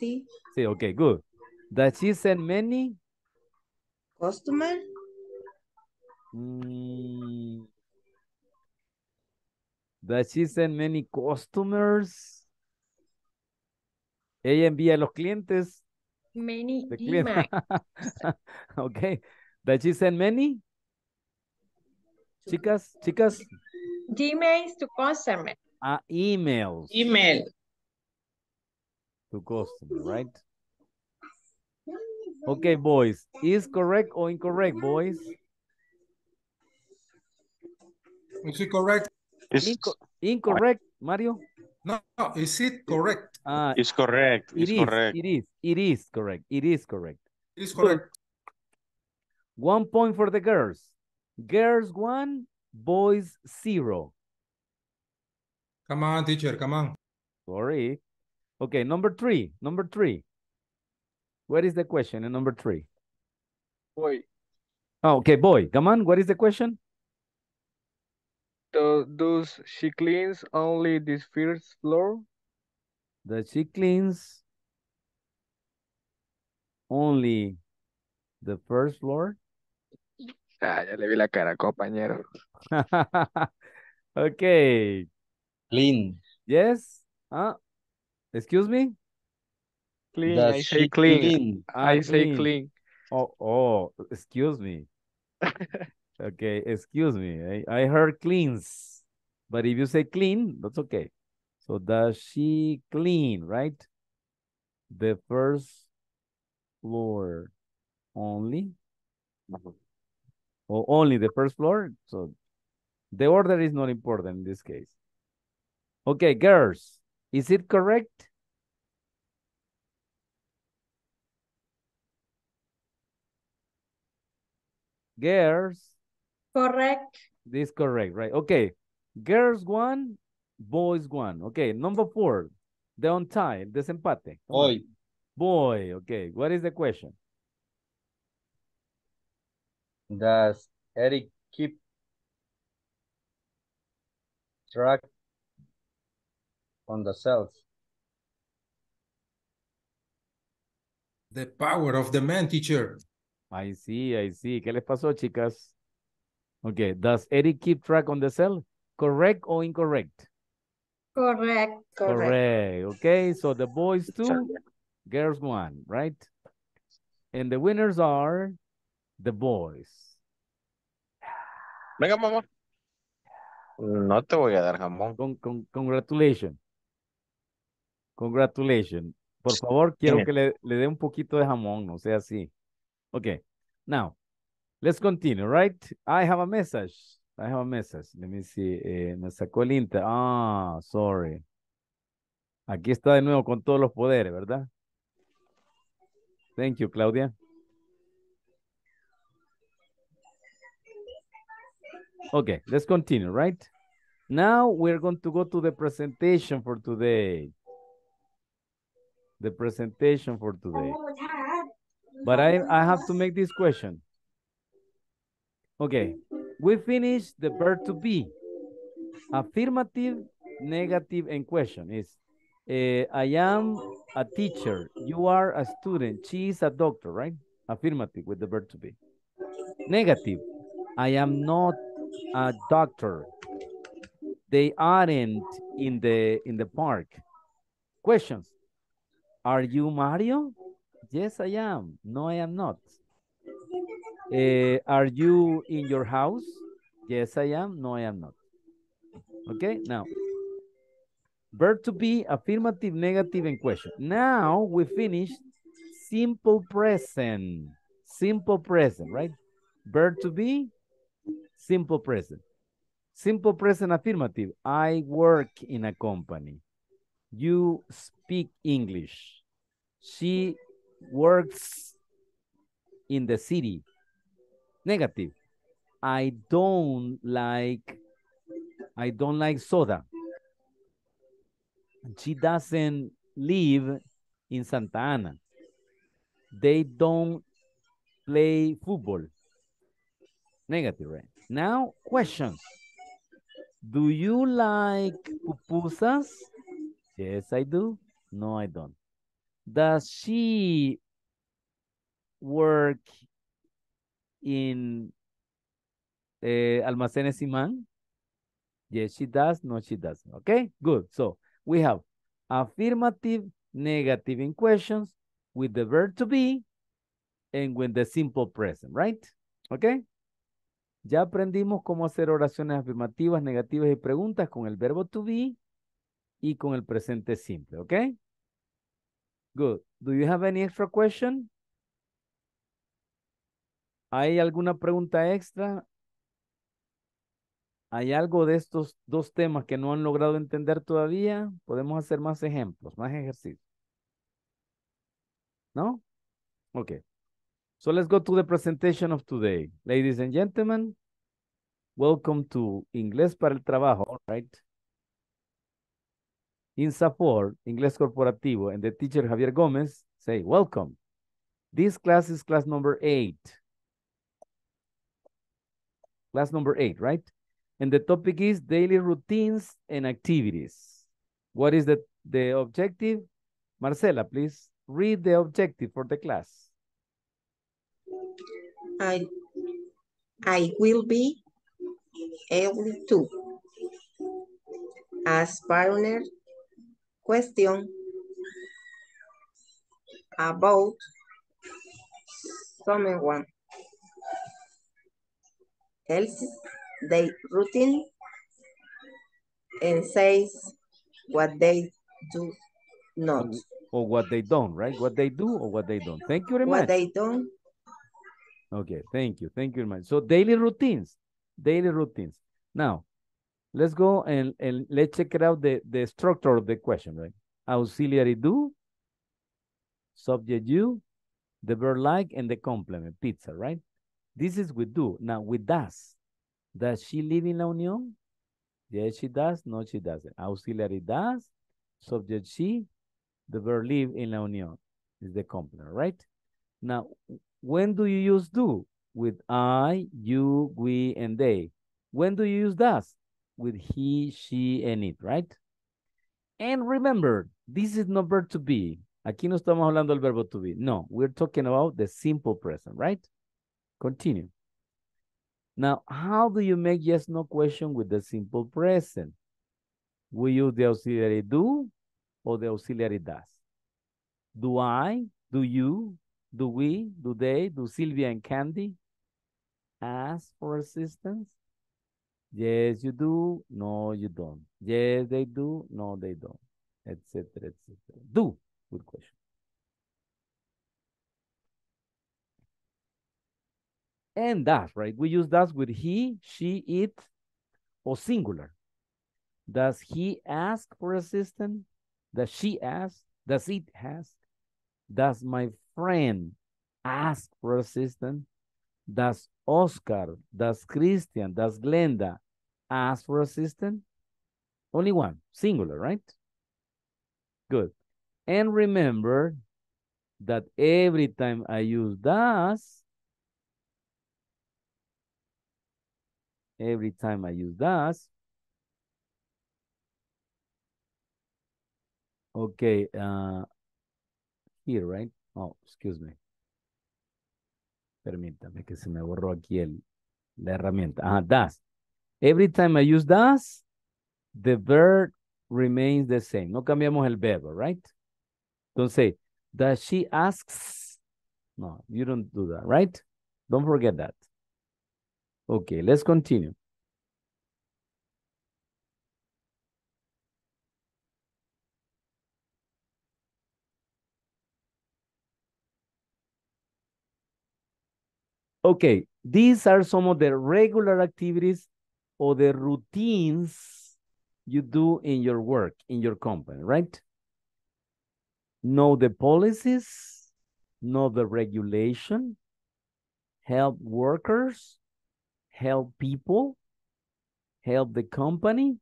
Sí. Sí, ok, good. Does she send many? Customers. Mm. Does she send many customers? Ella envía a los clientes. Many emails. Okay. Does she send many? Chicas, chicas. Emails to customers. Ah, emails. Email. To customer, right? Okay, boys. Is correct or incorrect, boys? Is it correct? Inco incorrect, Mario? No, no, is it correct? Uh, it's correct. It's it is, correct. It is. It is correct. It is correct. It is correct. One point for the girls. Girls one, boys zero. Come on, teacher. Come on. Sorry. Okay, number three. Number three. What is the question in number three? Boy. Oh, okay, boy. Come on. What is the question? So, does she cleans only this first floor? Does she cleans only the first floor? Ah, ya le vi la cara, compañero. Okay. Clean. Yes. Huh? Excuse me? Clean. Does I say clean. clean. I, I say clean. clean. Oh, oh, excuse me. Okay, excuse me. I, I heard cleans, but if you say clean, that's okay. So does she clean, right? The first floor only? Or only the first floor? So the order is not important in this case. Okay, girls, is it correct? Girls. Correct. This correct, right? Okay. Girls one, boys one. Okay, number four. The on tie, desempate. Boy. Boy, okay. What is the question? Does Eric keep track on the cells? The power of the man, teacher. I see, I see. ¿Qué les pasó, chicas? Okay, does Eric keep track on the cell? Correct or incorrect? Correct. Correct. Correct. Okay, so the boys two, girls one, right? And the winners are the boys. Venga, mamá. No te voy a dar jamón. Con, con, congratulations. Congratulations. Por favor, quiero que le, le dé un poquito de jamón, no sea así. Okay. Now, let's continue, right? I have a message. I have a message. Let me see. Eh, me sacó el inter. Ah, sorry. Aquí está de nuevo con todos los poderes, ¿verdad? Thank you, Claudia. Okay, let's continue, right? Now we're going to go to the presentation for today. The presentation for today. But I, I have to make this question. Okay, we finished the verb to be. Affirmative, negative, and question is, uh, I am a teacher, you are a student, she is a doctor, right? Affirmative with the verb to be. Negative, I am not a doctor. They aren't in the in the park. Questions. Are you Mario? Yes, I am. No, I am not. Uh, are you in your house? Yes, I am. No, I am not. Okay, now. Verb to be, affirmative, negative, and question. Now we finished simple present. Simple present, right? Verb to be, simple present. Simple present affirmative. I work in a company. You speak English. She works in the city. Negative. I don't like, I don't like soda. She doesn't live in Santa Ana. They don't play football. Negative, right? Now, questions. Do you like pupusas? Yes, I do. No, I don't. Does she work in uh, Almacenes Imán? Yes, she does. No, she doesn't. Okay, good. So we have affirmative, negative in questions with the verb to be and with the simple present, right? Okay. Ya aprendimos cómo hacer oraciones afirmativas, negativas y preguntas con el verbo to be y con el presente simple, ¿ok? Good. Do you have any extra question? ¿Hay alguna pregunta extra? ¿Hay algo de estos dos temas que no han logrado entender todavía? Podemos hacer más ejemplos, más ejercicios. ¿No? Ok. So let's go to the presentation of today. Ladies and gentlemen, welcome to Inglés para el Trabajo, all right? In support, Inglés Corporativo, and the teacher Javier Gomez say, welcome. This class is class number eight. Class number eight, right? And the topic is daily routines and activities. What is the, the objective? Marcela, please read the objective for the class. I, I will be able to ask partner question about someone else's day routine and says what they do not. Or what they don't, right? What they do or what they don't. Thank you very much. What they don't. Okay, thank you. Thank you very much. So daily routines, daily routines. Now, let's go and, and let's check it out the, the structure of the question, right? Auxiliary do, subject you, the verb like, and the complement, pizza, right? This is with do. Now, with does. Does she live in La Unión? Yes, she does. No, she doesn't. Auxiliary does, subject she, the verb live in La Unión is the complement, right? Now, when do you use do? With I, you, we, and they. When do you use does? With he, she, and it, right? And remember, this is not verb to be. Aquí no estamos hablando del verbo to be. No, we're talking about the simple present, right? Continue. Now, how do you make yes, no question with the simple present? We use the auxiliary do or the auxiliary does. Do I, do you, Do we, do they, do Sylvia and Candy ask for assistance? Yes, you do. No, you don't. Yes, they do. No, they don't. Etc, et cetera. Do. Good question. And does, right? We use does with he, she, it, or singular. Does he ask for assistance? Does she ask? Does it ask? Does my friend ask for assistance? Does Oscar, does Christian, does Glenda ask for assistance? Only one, singular, right? Good. And remember that every time I use does, every time I use does, okay, uh, here, right? Oh, excuse me. Permítame que se me borró aquí el, la herramienta. Ah, does. Every time I use does, the verb remains the same. No cambiamos el verbo, right? Entonces, does she asks? No, you don't do that, right? Don't forget that. Okay, let's continue. Okay, these are some of the regular activities or the routines you do in your work, in your company, right? Know the policies, know the regulation, help workers, help people, help the company,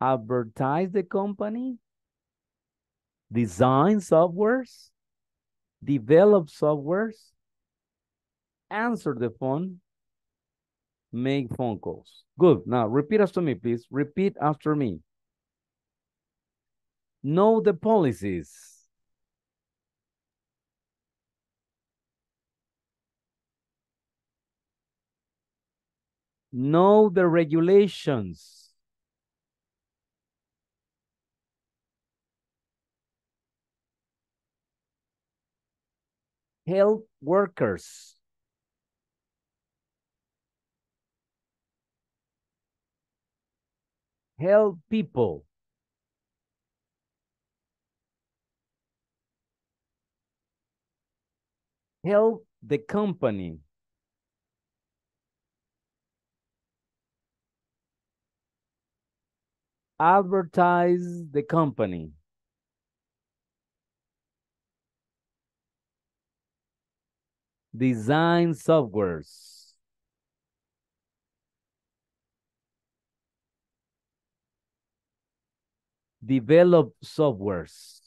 advertise the company, design softwares, develop softwares, answer the phone, make phone calls. Good. Now, repeat after me, please. Repeat after me. Know the policies. Know the regulations. Help workers. Help people. Help the company. Advertise the company. Design softwares. Develop softwares.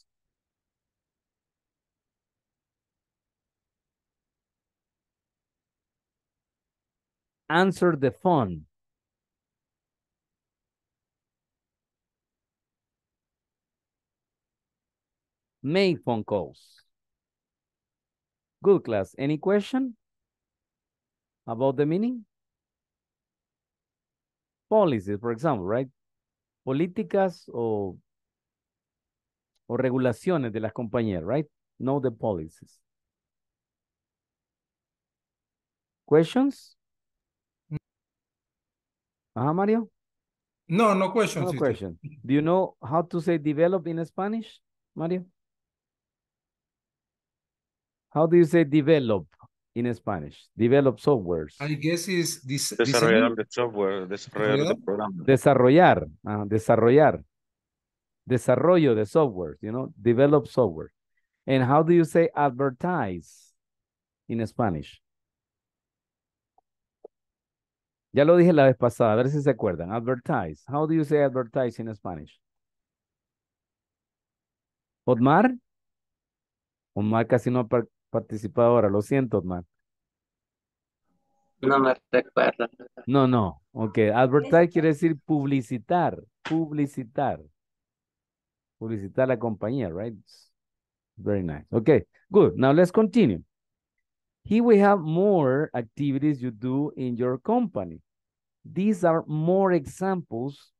Answer the phone. Make phone calls. Good, class. Any question about the meaning? Policies, for example, right? Políticas o o regulaciones de las compañías, right? Know the policies. Questions? Ajá, Mario? No, no questions. No sister. Question. Do you know how to say develop in Spanish, Mario? How do you say develop in Spanish? Develop softwares. I guess is this. Desarrollar the software, desarrollar the program. Desarrollar, uh, desarrollar. Desarrollo de software, you know, develop software. And how do you say advertise in Spanish? Ya lo dije la vez pasada, a ver si se acuerdan. Advertise. How do you say advertise in Spanish? Otmar? Otmar casi no ha par participado ahora. Lo siento, Otmar. No me recuerdo. No, no. Ok. Advertise quiere decir publicitar. Publicitar. Publicitar la compañía, right? Very nice. Okay, good. Now let's continue. Here we have more activities you do in your company. These are more examples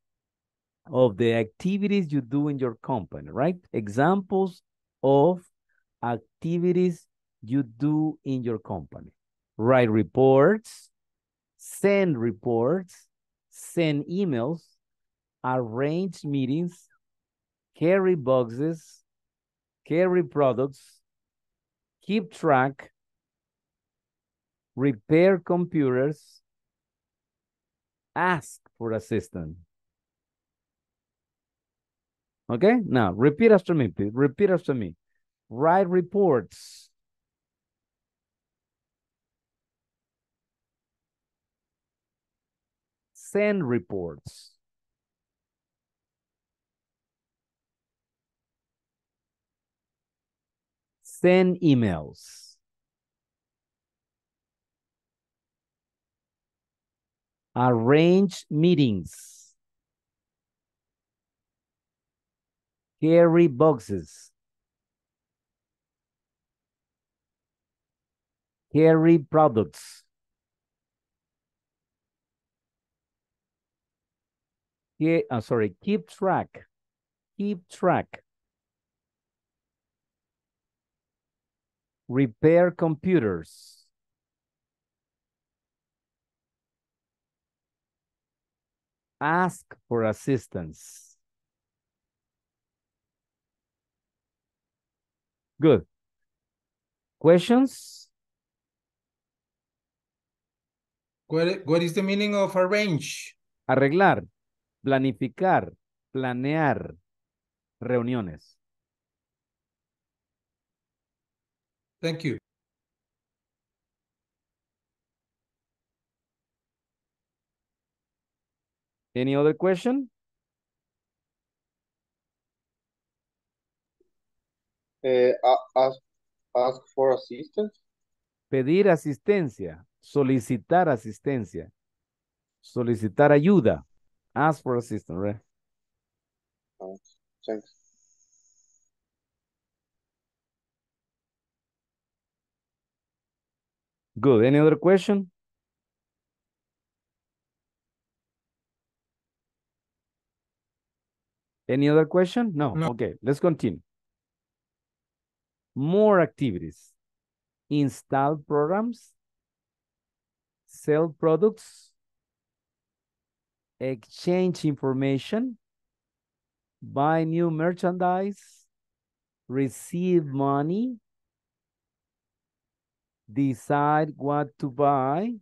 of the activities you do in your company, right? Examples of activities you do in your company. Write reports, send reports, send emails, arrange meetings, carry boxes, carry products, keep track, repair computers, ask for assistance. Okay, now repeat after me, please. Repeat after me. Write reports. Send reports. Send emails. Arrange meetings. Carry boxes. Carry products. Yeah, I'm sorry, keep track. Keep track. Repair computers. Ask for assistance. Good. Questions? What, what is the meaning of arrange? Arreglar, planificar, planear, reuniones. Thank you. Any other question? Eh, ask, ask for assistance. Pedir asistencia. Solicitar asistencia. Solicitar ayuda. Ask for assistance, right? Oh, thanks. Good. Any other question? Any other question? No. no. Okay, let's continue. More activities. Install programs. Sell products. Exchange information. Buy new merchandise. Receive money. Decide what to buy.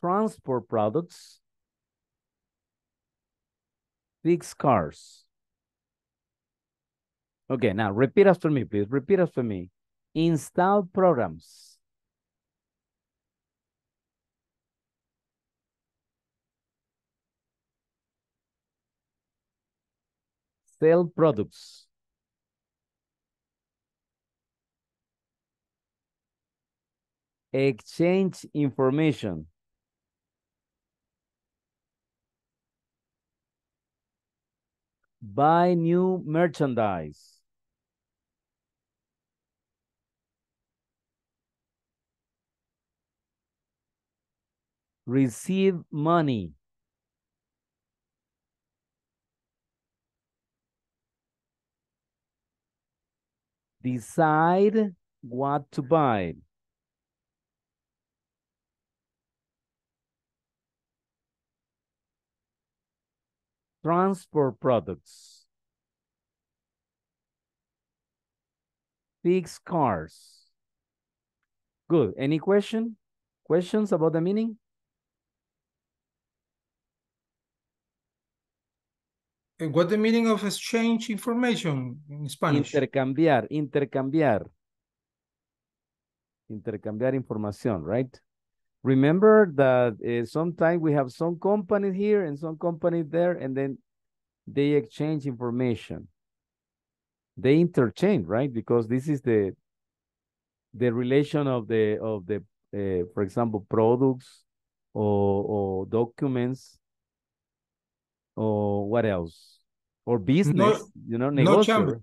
Transport products. Fix cars. Okay, now repeat after me, please. Repeat after me. Install programs. Sell products. Exchange information. Buy new merchandise. Receive money. Decide what to buy. Transport products. Fix cars. Good. Any question? Questions about the meaning? And what's the meaning of exchange information in Spanish? Intercambiar, intercambiar. Intercambiar información, right? Remember that uh, sometimes we have some companies here and some companies there, and then they exchange information. They interchange, right? Because this is the the relation of the of the uh, for example, products or or documents or what else, or business. No, you know, negocio. No chambre.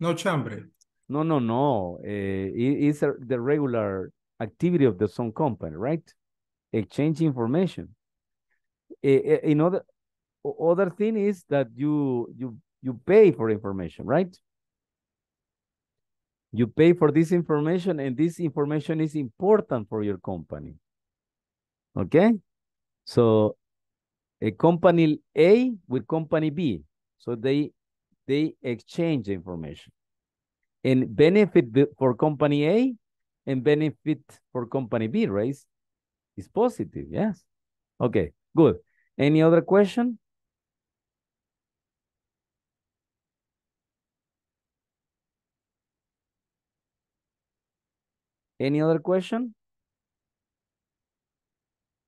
No chambre. No, no, no. Uh, it, it's a, the regular activity of the some company, right? Exchange information. Another other thing is that you you You pay for information, right? You pay for this information, and this information is important for your company. Okay? So a company A with company B. So they they exchange the information. And benefit for company A and benefit for company B, right? It's positive, yes. Okay, good. Any other question? Any other question?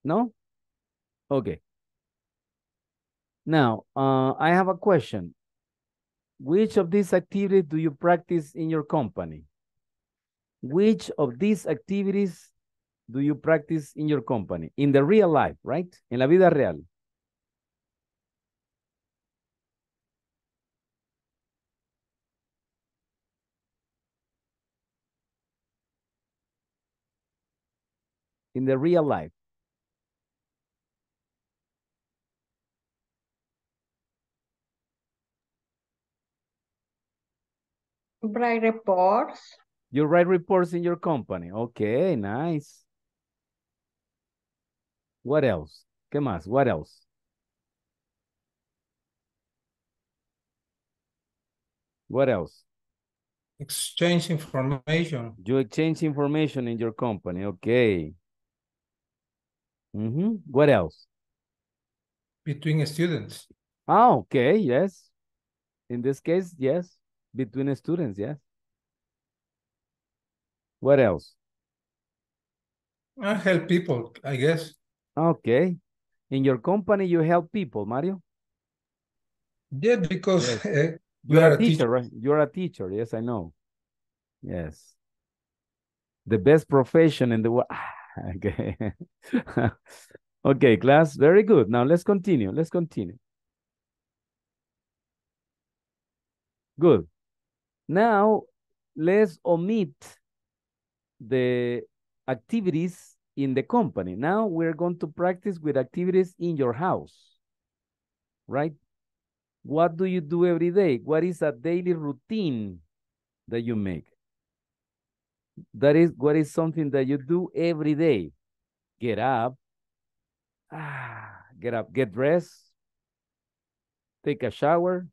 No? Okay. Now, uh, I have a question. Which of these activities do you practice in your company? Which of these activities do you practice in your company? In the real life, right? En la vida real. In the real life. Write reports. You write reports in your company. Okay, nice. What else? ¿Qué más? What else? What else? Exchange information. You exchange information in your company. Okay. Mm-hmm. What else? Between students. Ah, okay, yes. In this case, yes. Between students, yes. What else? I help people, I guess. Okay. In your company, you help people, Mario? Yeah, because... Yes. Uh, you are a teacher, teacher, right? You're a teacher, yes, I know. Yes. The best profession in the world. Okay. Okay, class. Very good. Now let's continue. Let's continue. Good. Now let's omit the activities in the company. Now we're going to practice with activities in your house. Right? What do you do every day? What is a daily routine that you make? That is what is something that you do every day. Get up. Ah, get up. Get dressed. Take a shower.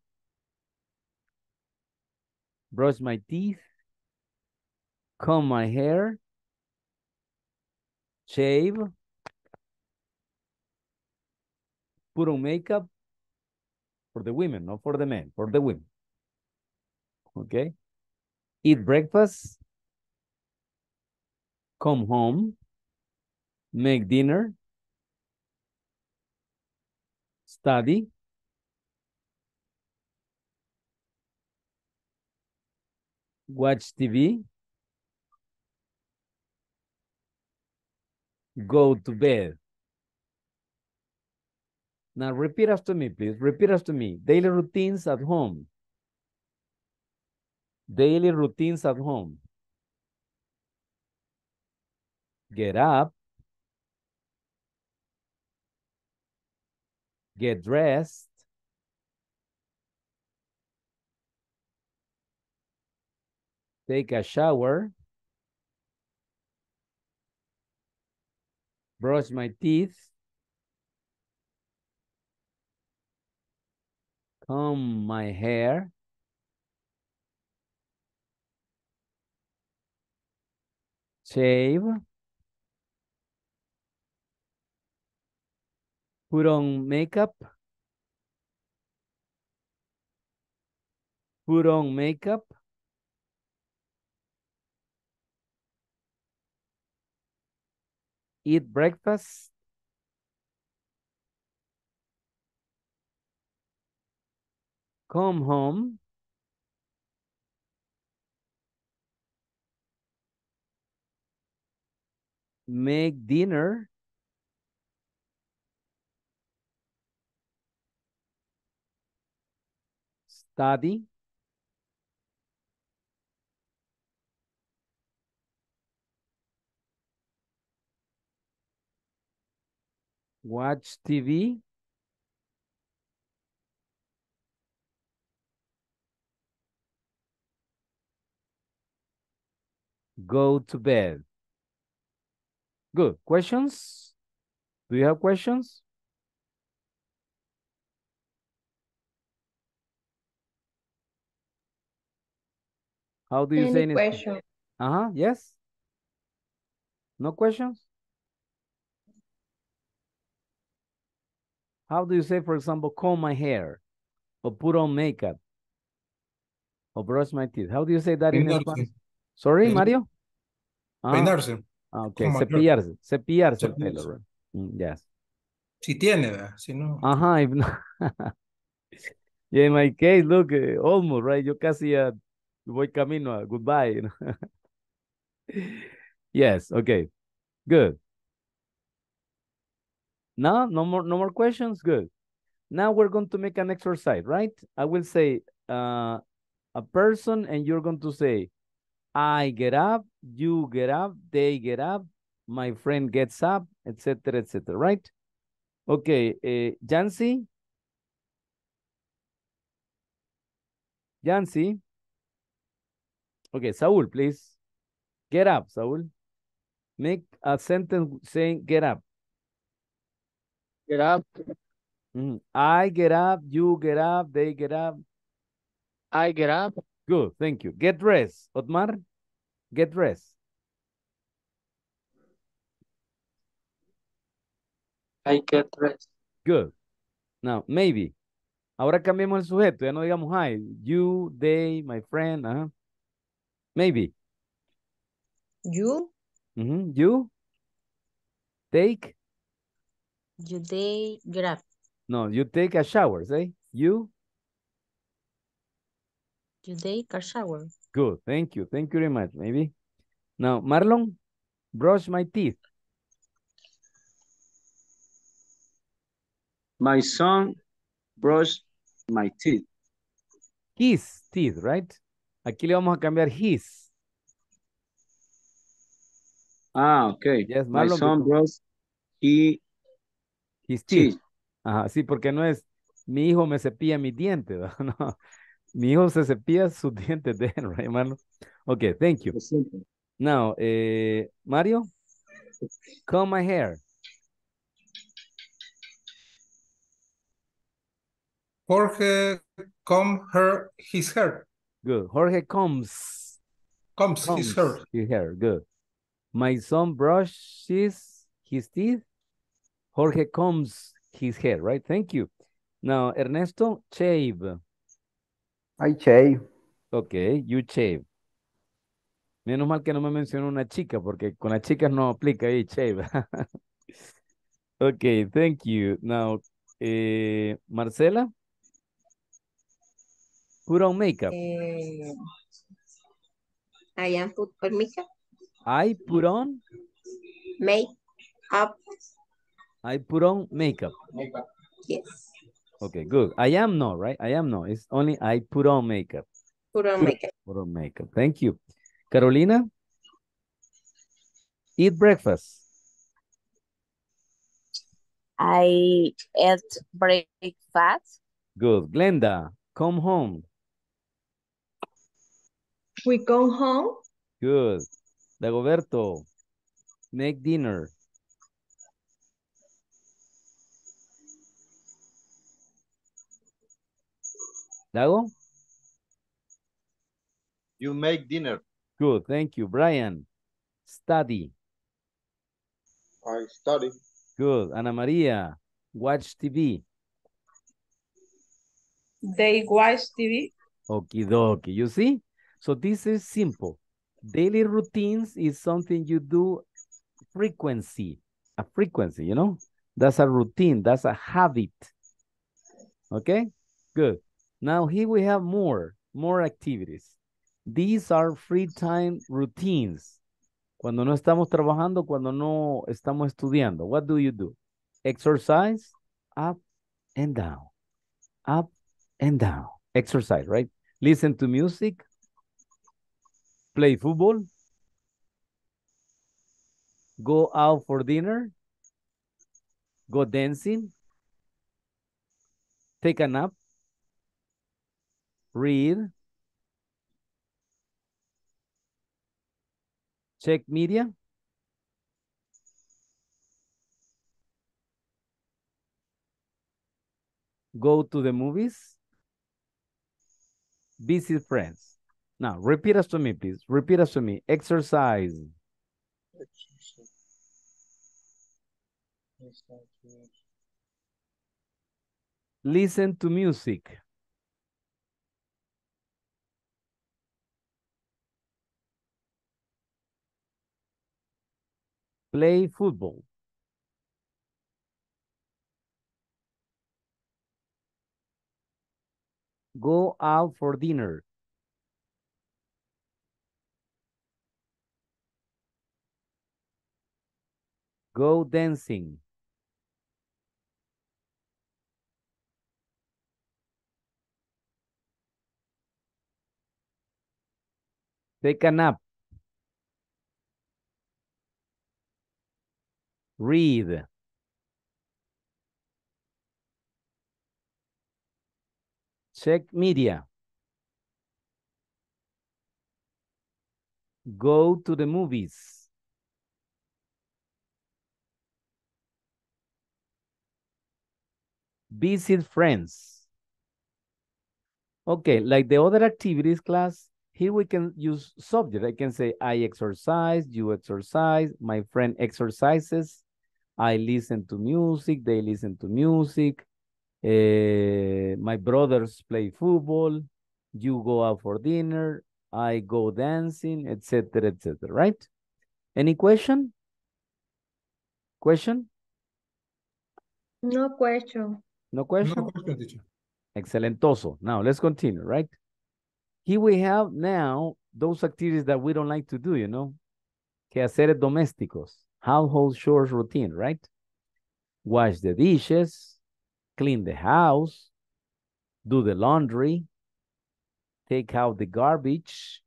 Brush my teeth. Comb my hair. Shave. Put on makeup. For the women, not for the men. For the women. Okay. Eat breakfast. Come home, make dinner, study, watch T V, go to bed. Now repeat after me, please. Repeat after me. Daily routines at home. Daily routines at home. Get up, get dressed, take a shower, brush my teeth, comb my hair, shave, put on makeup. Put on makeup. Eat breakfast. Come home. Make dinner. Study, watch T V, go to bed. Good. Questions? Do you have questions? How do you any say anything? Question? Uh-huh, yes. No questions? How do you say, for example, comb my hair? Or put on makeup? Or brush my teeth? How do you say that in Spanish? Sorry, Mario? Uh-huh. Peinarse. Okay, oh, cepillarse. Cepillarse el pelo, right? Mm, yes. Si tiene, ¿verdad? Si no. Ajá. Uh-huh, if not. Yeah, in my case, look, almost, right? Yo casi uh, voy camino a goodbye. You know? Yes, okay, good. Now, no more, no more questions, good. Now we're going to make an exercise, right? I will say uh, a person and you're going to say, I get up, you get up, they get up, my friend gets up, et cetera, et cetera, right? Okay, uh, Jancy? Jancy? Okay, Saúl, please. Get up, Saúl. Make a sentence saying get up. Get up. Mm-hmm. I get up, you get up, they get up. I get up. Good, thank you. Get dressed. Otmar, get dressed. I get dressed. Good. Now, maybe. Ahora cambiamos el sujeto. Ya no digamos I. You, they, my friend. Uh-huh. Maybe. You. Mm-hmm. You. Take. You take grab. No, you take a shower, say. You. You take a shower. Good, thank you. Thank you very much, maybe. Now, Marlon, brush my teeth. My son brushed my teeth. His teeth, right? Aquí le vamos a cambiar his. Ah, okay. Yes, Marlon, my son brushed he... his teeth. teeth. Ajá, sí, porque no es mi hijo me cepilla mis dientes, ¿no? No. Mi hijo se cepilla sus dientes de él, right, Marlon? Okay, thank you. Now, eh, Mario, comb my hair. Jorge comb her his hair. Good. Jorge combs. Combs, combs his hair. His hair, good. My son brushes his teeth. Jorge combs his hair, right? Thank you. Now, Ernesto, shave. I shave. Okay, you shave. Menos mal que no me mencionó una chica, porque con las chicas no aplica ahí, shave. Okay, thank you. Now, eh, Marcela? Put on makeup. Uh, I am put on makeup. I put on? Makeup. I put on makeup. Makeup. Yes. Okay, good. I am no, right? I am no. It's only I put on makeup. Put on makeup. Put on makeup. Thank you. Carolina? Eat breakfast. I ate breakfast. Good. Glenda, come home. We go home. Good. Dagoberto, make dinner. Dago? You make dinner. Good, thank you. Brian, study. I study. Good. Ana Maria, watch T V. They watch T V. Okie dokie. You see? So this is simple. Daily routines is something you do frequency. A frequency, you know? That's a routine. That's a habit. Okay? Good. Now here we have more, more activities. These are free time routines. Cuando no estamos trabajando, cuando no estamos estudiando. What do you do? Exercise, up and down. Up and down. Exercise, right? Listen to music. Play football. Go out for dinner. Go dancing. Take a nap. Read, Check media. Go to the movies. Visit friends. Now, repeat us to me, please. Repeat us to me. Exercise. Listen to music. Play football. Go out for dinner. Go dancing. Take a nap. Read. Check media. Go to the movies. Visit friends. Okay, like the other activities class, here we can use subject. I can say, I exercise, you exercise, my friend exercises, I listen to music, they listen to music, uh, my brothers play football, you go out for dinner, I go dancing, et cetera, et cetera, right? Any question? Question? No question. No question? No question, teacher. Excelentoso. Now, let's continue, right? Here we have now those activities that we don't like to do, you know? Quehaceres domésticos, household chores routine, right? Wash the dishes, clean the house, do the laundry, take out the garbage,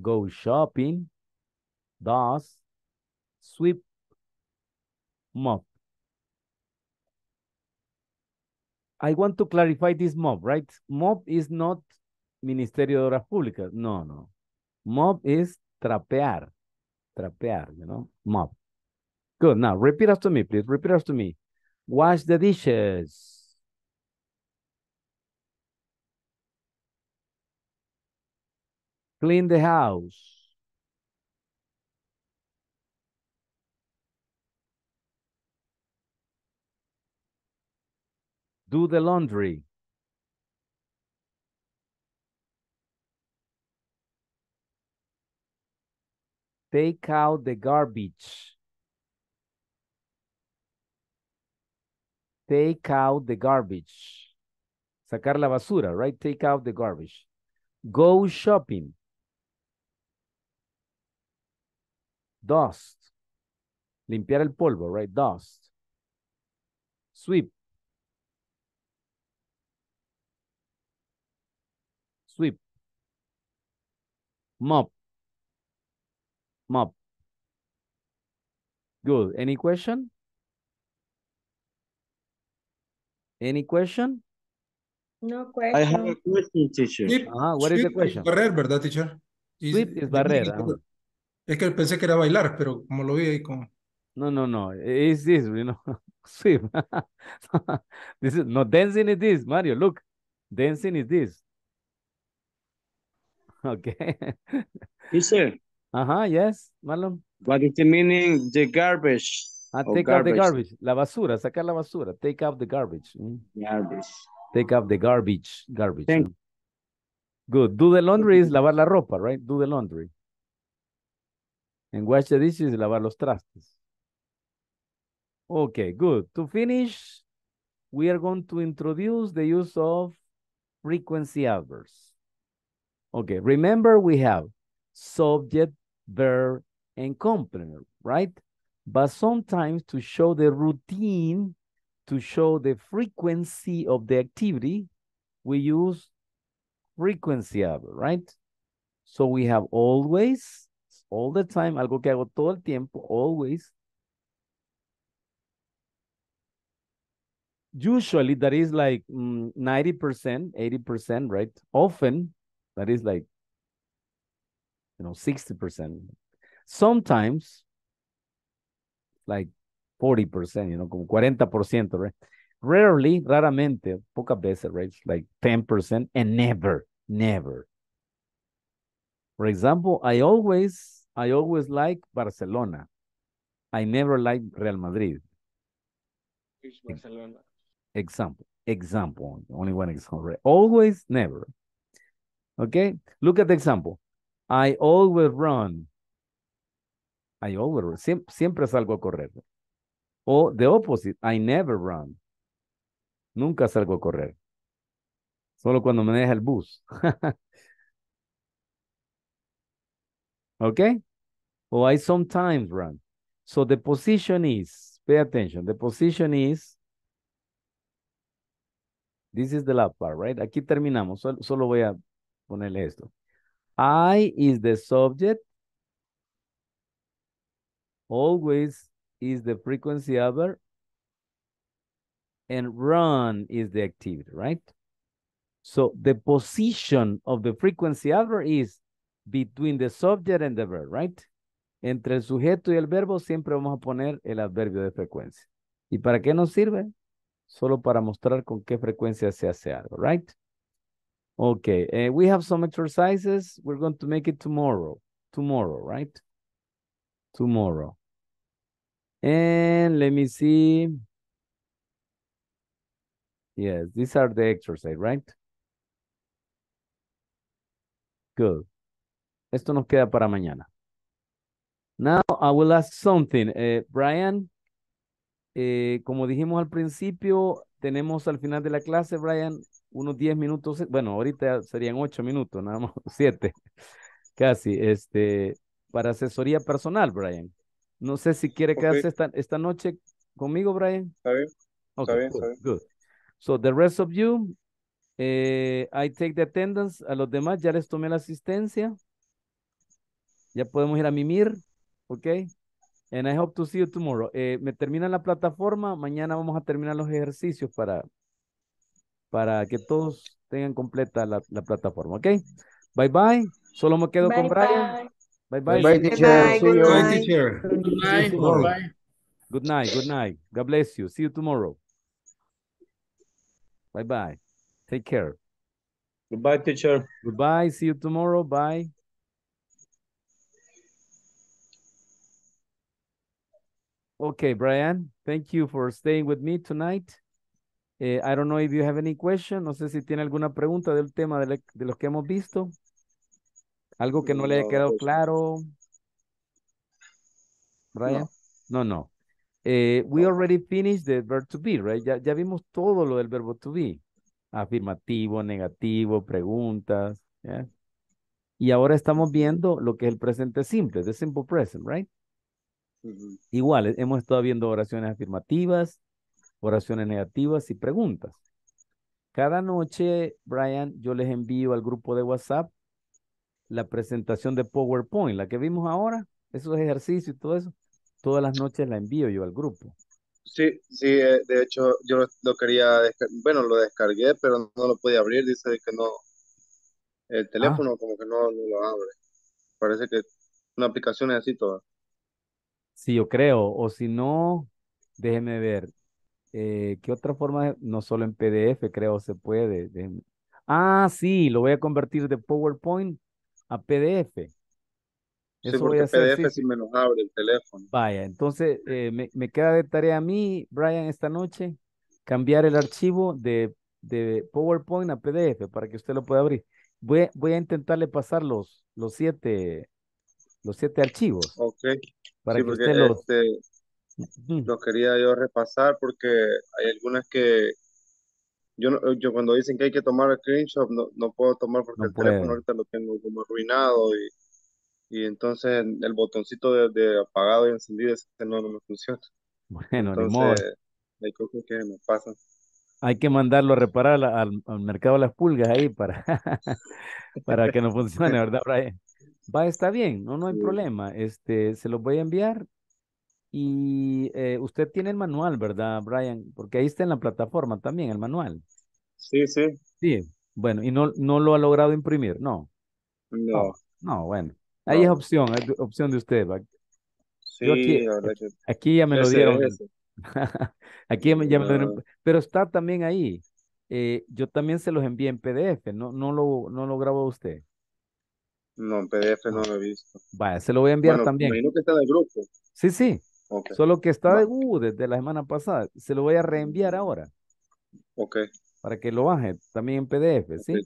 go shopping, dust, sweep, mop. I want to clarify this mop, right? Mop is not Ministerio de Obras Públicas. No, no. Mop is trapear. Trapear, you know, mop. Good. Now, repeat after me, please. Repeat after me. Wash the dishes. Clean the house. Do the laundry. Take out the garbage. Take out the garbage. Sacar la basura, right? Take out the garbage. Go shopping. Dust. Limpiar el polvo, right? Dust. Sweep. Sweep. Mop. Mop. Good. Any question? Any question? No question. I have a question, teacher. Sweep, uh-huh. What is the question? Barrer, ¿verdad, teacher? Sweep is barrer. Es que pensé que era bailar, pero como lo vi ahí con... No, no, no. It's this, you know. Sweep. This is, no, dancing is this, Mario. Look. Dancing is this. Okay. Yes, sir. Uh-huh, yes, Marlon. What is the meaning? The garbage. Ah, take garbage. out the garbage. La basura, sacar la basura. Take out the garbage. Mm. Garbage. Take out the garbage. Garbage. Thank Good. Do the laundry is lavar la ropa, right? Do the laundry. And wash the dishes is lavar los trastes. Okay, good. To finish, we are going to introduce the use of frequency adverbs. Okay, remember we have subject, verb, and complement, right? But sometimes to show the routine, to show the frequency of the activity, we use frequency adverb, right? So we have always, all the time, algo que hago todo el tiempo, always. Usually that is like ninety percent, eighty percent, right? Often, that is like, you know, sixty percent. Sometimes, like forty percent, you know, como cuarenta por ciento, right? Rarely, raramente, pocas veces, right? Like ten percent, and never, never. For example, I always, I always like Barcelona. I never like Real Madrid. Which Barcelona? Example, example, only one example, right? Always, never. Okay, look at the example. I always run. I always run. Sie siempre salgo a correr. O the opposite, I never run. Nunca salgo a correr. Solo cuando me deja el bus. Okay? Or I sometimes run. So the position is, pay attention, the position is, this is the last part, right? Aquí terminamos. Solo, solo voy a ponerle esto. I is the subject. Always is the frequency adverb. And run is the activity, right? So the position of the frequency adverb is between the subject and the verb, right? Entre el sujeto y el verbo siempre vamos a poner el adverbio de frecuencia. ¿Y para qué nos sirve? Solo para mostrar con qué frecuencia se hace algo, right? Okay, uh, we have some exercises. We're going to make it tomorrow. Tomorrow, right? Tomorrow. And let me see. Yes, these are the exercises, right? Good. Esto nos queda para mañana. Now, I will ask something. Uh, Brian, eh, como dijimos al principio, tenemos al final de la clase, Brian, unos diez minutos. Bueno, ahorita serían ocho minutos, nada más siete. Casi, este, para asesoría personal, Brian. No sé si quiere quedarse okay. esta, esta noche conmigo, Brian. Está bien. Okay, está bien, good, está bien. Good. So, the rest of you, eh, I take the attendance. A los demás ya les tomé la asistencia. Ya podemos ir a mimir, ¿ok? And I hope to see you tomorrow. Eh, me terminan la plataforma. Mañana vamos a terminar los ejercicios para, para que todos tengan completa la, la plataforma, ¿ok? Bye, bye. Solo me quedo bye, con Brian. Bye, bye. Bye, bye, teacher. Good night, teacher. Good night. Good night. Good night. God bless you. See you tomorrow. Bye bye. Take care. Goodbye, teacher. Goodbye. See you tomorrow. Bye. Okay, Brian. Thank you for staying with me tonight. Eh, I don't know if you have any question. No sé si tiene alguna pregunta del tema de, de los que hemos visto. Algo que no, no le haya quedado claro. Brian. No, no. no. Eh, we already finished the verb to be, right? Ya, ya vimos todo lo del verbo to be. Afirmativo, negativo, preguntas. Yeah. Y ahora estamos viendo lo que es el presente simple, the simple present, right? Mm-hmm. Igual, hemos estado viendo oraciones afirmativas, oraciones negativas y preguntas. Cada noche, Brian, yo les envío al grupo de WhatsApp la presentación de PowerPoint, la que vimos ahora, esos ejercicios y todo eso. Todas las noches la envío yo al grupo. Sí, sí, de hecho yo lo quería, bueno, lo descargué, pero no lo podía abrir, dice que no, el teléfono ah. como que no, no lo abre. Parece que una aplicación es así toda. Sí, yo creo, o si no, déjeme ver, eh, ¿qué otra forma? No solo en P D F creo se puede. Déjeme. Ah, sí, lo voy a convertir de PowerPoint a P D F. Eso sí, porque voy a hacer, P D F sí, sí. Si me nos abre el teléfono. Vaya, entonces eh, me, me queda de tarea a mí, Brian, esta noche, cambiar el archivo de, de PowerPoint a P D F para que usted lo pueda abrir. Voy, voy a intentarle pasar los, los, siete, los siete archivos. Ok. Para sí, que usted los... Este, uh-huh. Los quería yo repasar porque hay algunas que... Yo, yo cuando dicen que hay que tomar el screenshot, no, no puedo tomar porque no el puede. Teléfono ahorita lo tengo como arruinado y... Y entonces el botoncito de, de apagado y encendido no, no me funciona. Bueno, entonces, ni modo. Hay cosas que me pasan. Hay que mandarlo a reparar al, al mercado de las pulgas ahí para, para que no funcione, ¿verdad, Brian? Va, está bien, no, no hay sí. problema. Este, se los voy a enviar. Y eh, usted tiene el manual, ¿verdad, Brian? Porque ahí está en la plataforma también, el manual. Sí, sí. Sí, bueno, y no, no lo ha logrado imprimir, ¿no? No. No, no bueno. Ahí es opción, es opción de usted. Sí, aquí, que... aquí ya me lo dieron. Ese. Aquí ya me, ya me lo dieron. Pero está también ahí. Eh, yo también se los envié en P D F. No, no, lo, no lo grabó usted. No, en P D F no lo he visto. Vaya, se lo voy a enviar bueno, también. Me imagino que está del grupo. Sí, sí. Okay. Solo que está de uh, desde la semana pasada. Se lo voy a reenviar ahora. Ok. Para que lo baje también en P D F, ¿sí? Okay.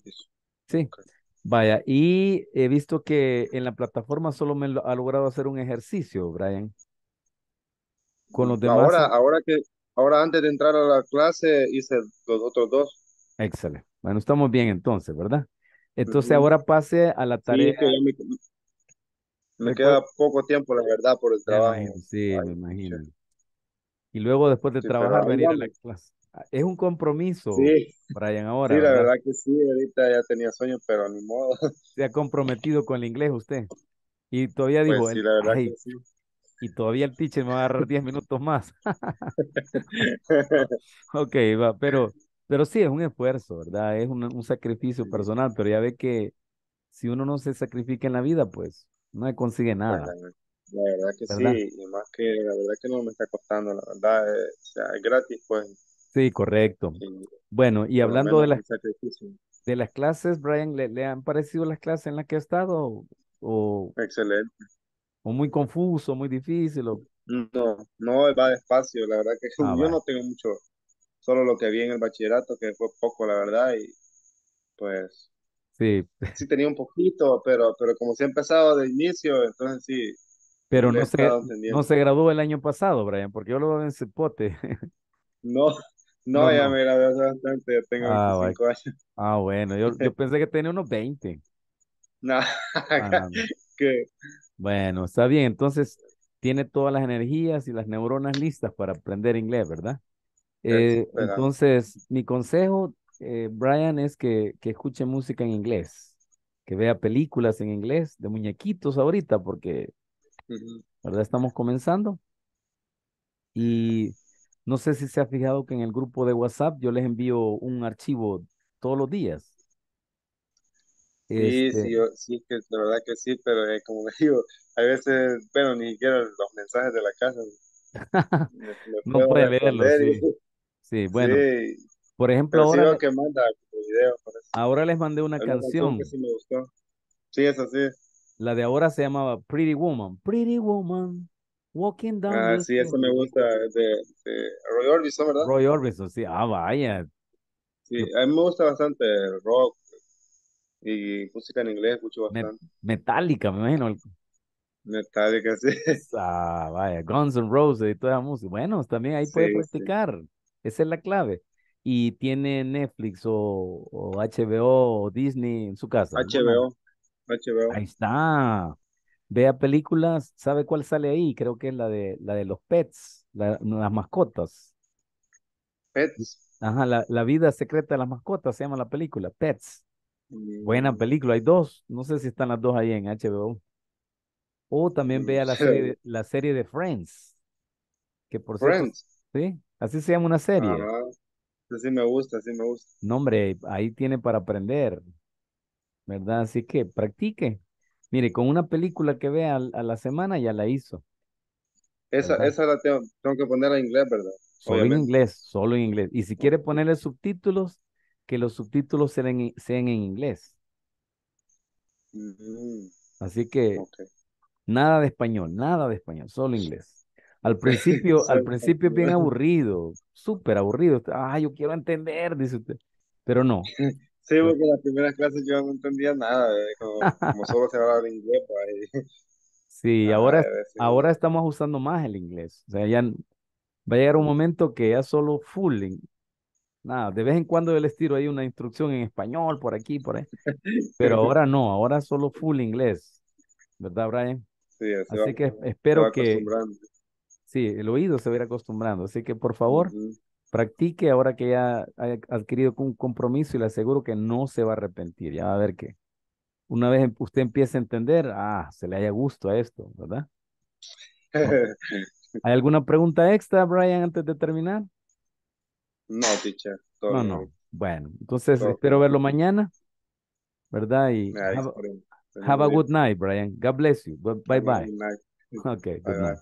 Sí. Okay. Vaya, y he visto que en la plataforma solo me lo, ha logrado hacer un ejercicio, Brian. Con los demás. Ahora, ahora que, ahora antes de entrar a la clase hice los otros dos. Excelente. Bueno, estamos bien entonces, ¿verdad? Entonces uh-huh. ahora pase a la tarea. Sí, que ya me... Me queda poco tiempo, la verdad, por el trabajo. Me imagino, sí, Ay, me imagino. Sí. Y luego después de sí, trabajar, venir a la clase. Es un compromiso, sí. Brian, ahora. Sí, la ¿verdad? verdad que sí, ahorita ya tenía sueño, pero ni modo. Se ha comprometido con el inglés usted. Y todavía pues digo, sí, la verdad que sí. Y todavía el teacher me va a agarrar diez minutos más. Ok, va, pero, pero sí, es un esfuerzo, ¿verdad? Es un, un sacrificio sí. personal, pero ya ve que si uno no se sacrifica en la vida, pues no consigue nada. Bueno, la verdad que ¿verdad? sí, y más que la verdad que no me está costando, la verdad, eh, o sea, es gratis, pues. Sí, correcto. Sí, bueno, y hablando de las, de las clases, Brian, ¿le, ¿le han parecido las clases en las que ha estado? O, Excelente. ¿O muy confuso, muy difícil? O... No, no, va despacio, la verdad que ah, yo va. no tengo mucho, solo lo que vi en el bachillerato, que fue poco, la verdad, y pues... Sí. sí, tenía un poquito, pero, pero como se ha empezado de inicio, entonces sí. Pero no se, no se graduó el año pasado, Brian, porque yo lo veo en cepote. No, no, no, ya no. me gradué hace bastante, ya tengo ah, veinticinco años. Ah, bueno, yo, yo pensé que tenía unos veinte. No. Ah, ¿Qué? Bueno, está bien, entonces tiene todas las energías y las neuronas listas para aprender inglés, ¿verdad? Eh, entonces, mi consejo... Eh, Brian, es que, que escuche música en inglés, que vea películas en inglés, de muñequitos ahorita, porque uh-huh. ¿verdad? Estamos comenzando. Y no sé si se ha fijado que en el grupo de WhatsApp yo les envío un archivo todos los días. Sí, este... sí, yo, sí, que la verdad que sí, pero eh, como digo, a veces, bueno, ni siquiera los mensajes de la casa. me, me no puede leerlos, sí. sí, bueno. Sí. Por ejemplo, ahora, sí veo que manda video, ahora les mandé una canción. canción que sí, me gustó. sí, es así. La de ahora se llamaba Pretty Woman. Pretty Woman, Walking Down ah, the Sí, esa me gusta, de, de Roy Orbison, ¿verdad? Roy Orbison, sí. Ah, vaya. Sí, a mí me gusta bastante rock y música en inglés, escucho bastante. Metallica, me imagino. Metallica, sí. Ah, vaya, Guns N' Roses y toda la música. Bueno, también ahí sí, puede practicar. Sí. Esa es la clave. Y tiene Netflix o, o H B O o Disney en su casa. H B O, H B O. Ahí está. Vea películas, ¿sabe cuál sale ahí? Creo que es la de, la de los pets, la, las mascotas. Pets. Ajá, la, la vida secreta de las mascotas se llama la película, Pets. Mm. Buena película, hay dos, no sé si están las dos ahí en H B O. O también mm. vea la, sí. serie, la serie de Friends. Que por Friends. Cierto, sí, así se llama una serie. Ajá. Sí me gusta, sí me gusta. No, hombre, ahí tiene para aprender, ¿verdad? Así que practique. Mire, con una película que vea a la semana ya la hizo. Esa, esa la tengo, tengo que poner en inglés, ¿verdad? Solo Obviamente. en inglés, solo en inglés. Y si quiere ponerle subtítulos, que los subtítulos sean, sean en inglés. Mm-hmm. Así que okay. nada de español, nada de español, solo inglés. Al principio, al principio es bien aburrido, súper aburrido. Ah, yo quiero entender, dice usted. Pero no. Sí, porque en las primeras clases yo no entendía nada, ¿eh? como, como solo se hablaba de inglés. Pues, sí, nada, ahora, ahora estamos usando más el inglés. O sea, ya va a llegar un momento que ya solo full. Nada, de vez en cuando yo les tiro ahí una instrucción en español, por aquí, por ahí. Pero ahora no, ahora solo full inglés. ¿Verdad, Brian? Sí, así va, que espero que... Sí, el oído se va a ir acostumbrando. Así que, por favor, uh-huh. practique ahora que ya ha adquirido un compromiso y le aseguro que no se va a arrepentir. Ya va a ver que una vez usted empiece a entender, ah, se le haya gusto a esto, ¿verdad? ¿Hay alguna pregunta extra, Brian, antes de terminar? No, teacher. Todo no, no. Bien. Bueno, entonces todo espero bien. verlo mañana, ¿verdad? Y have, Have a good night, Brian. God bless you. Bye-bye. Okay, good night.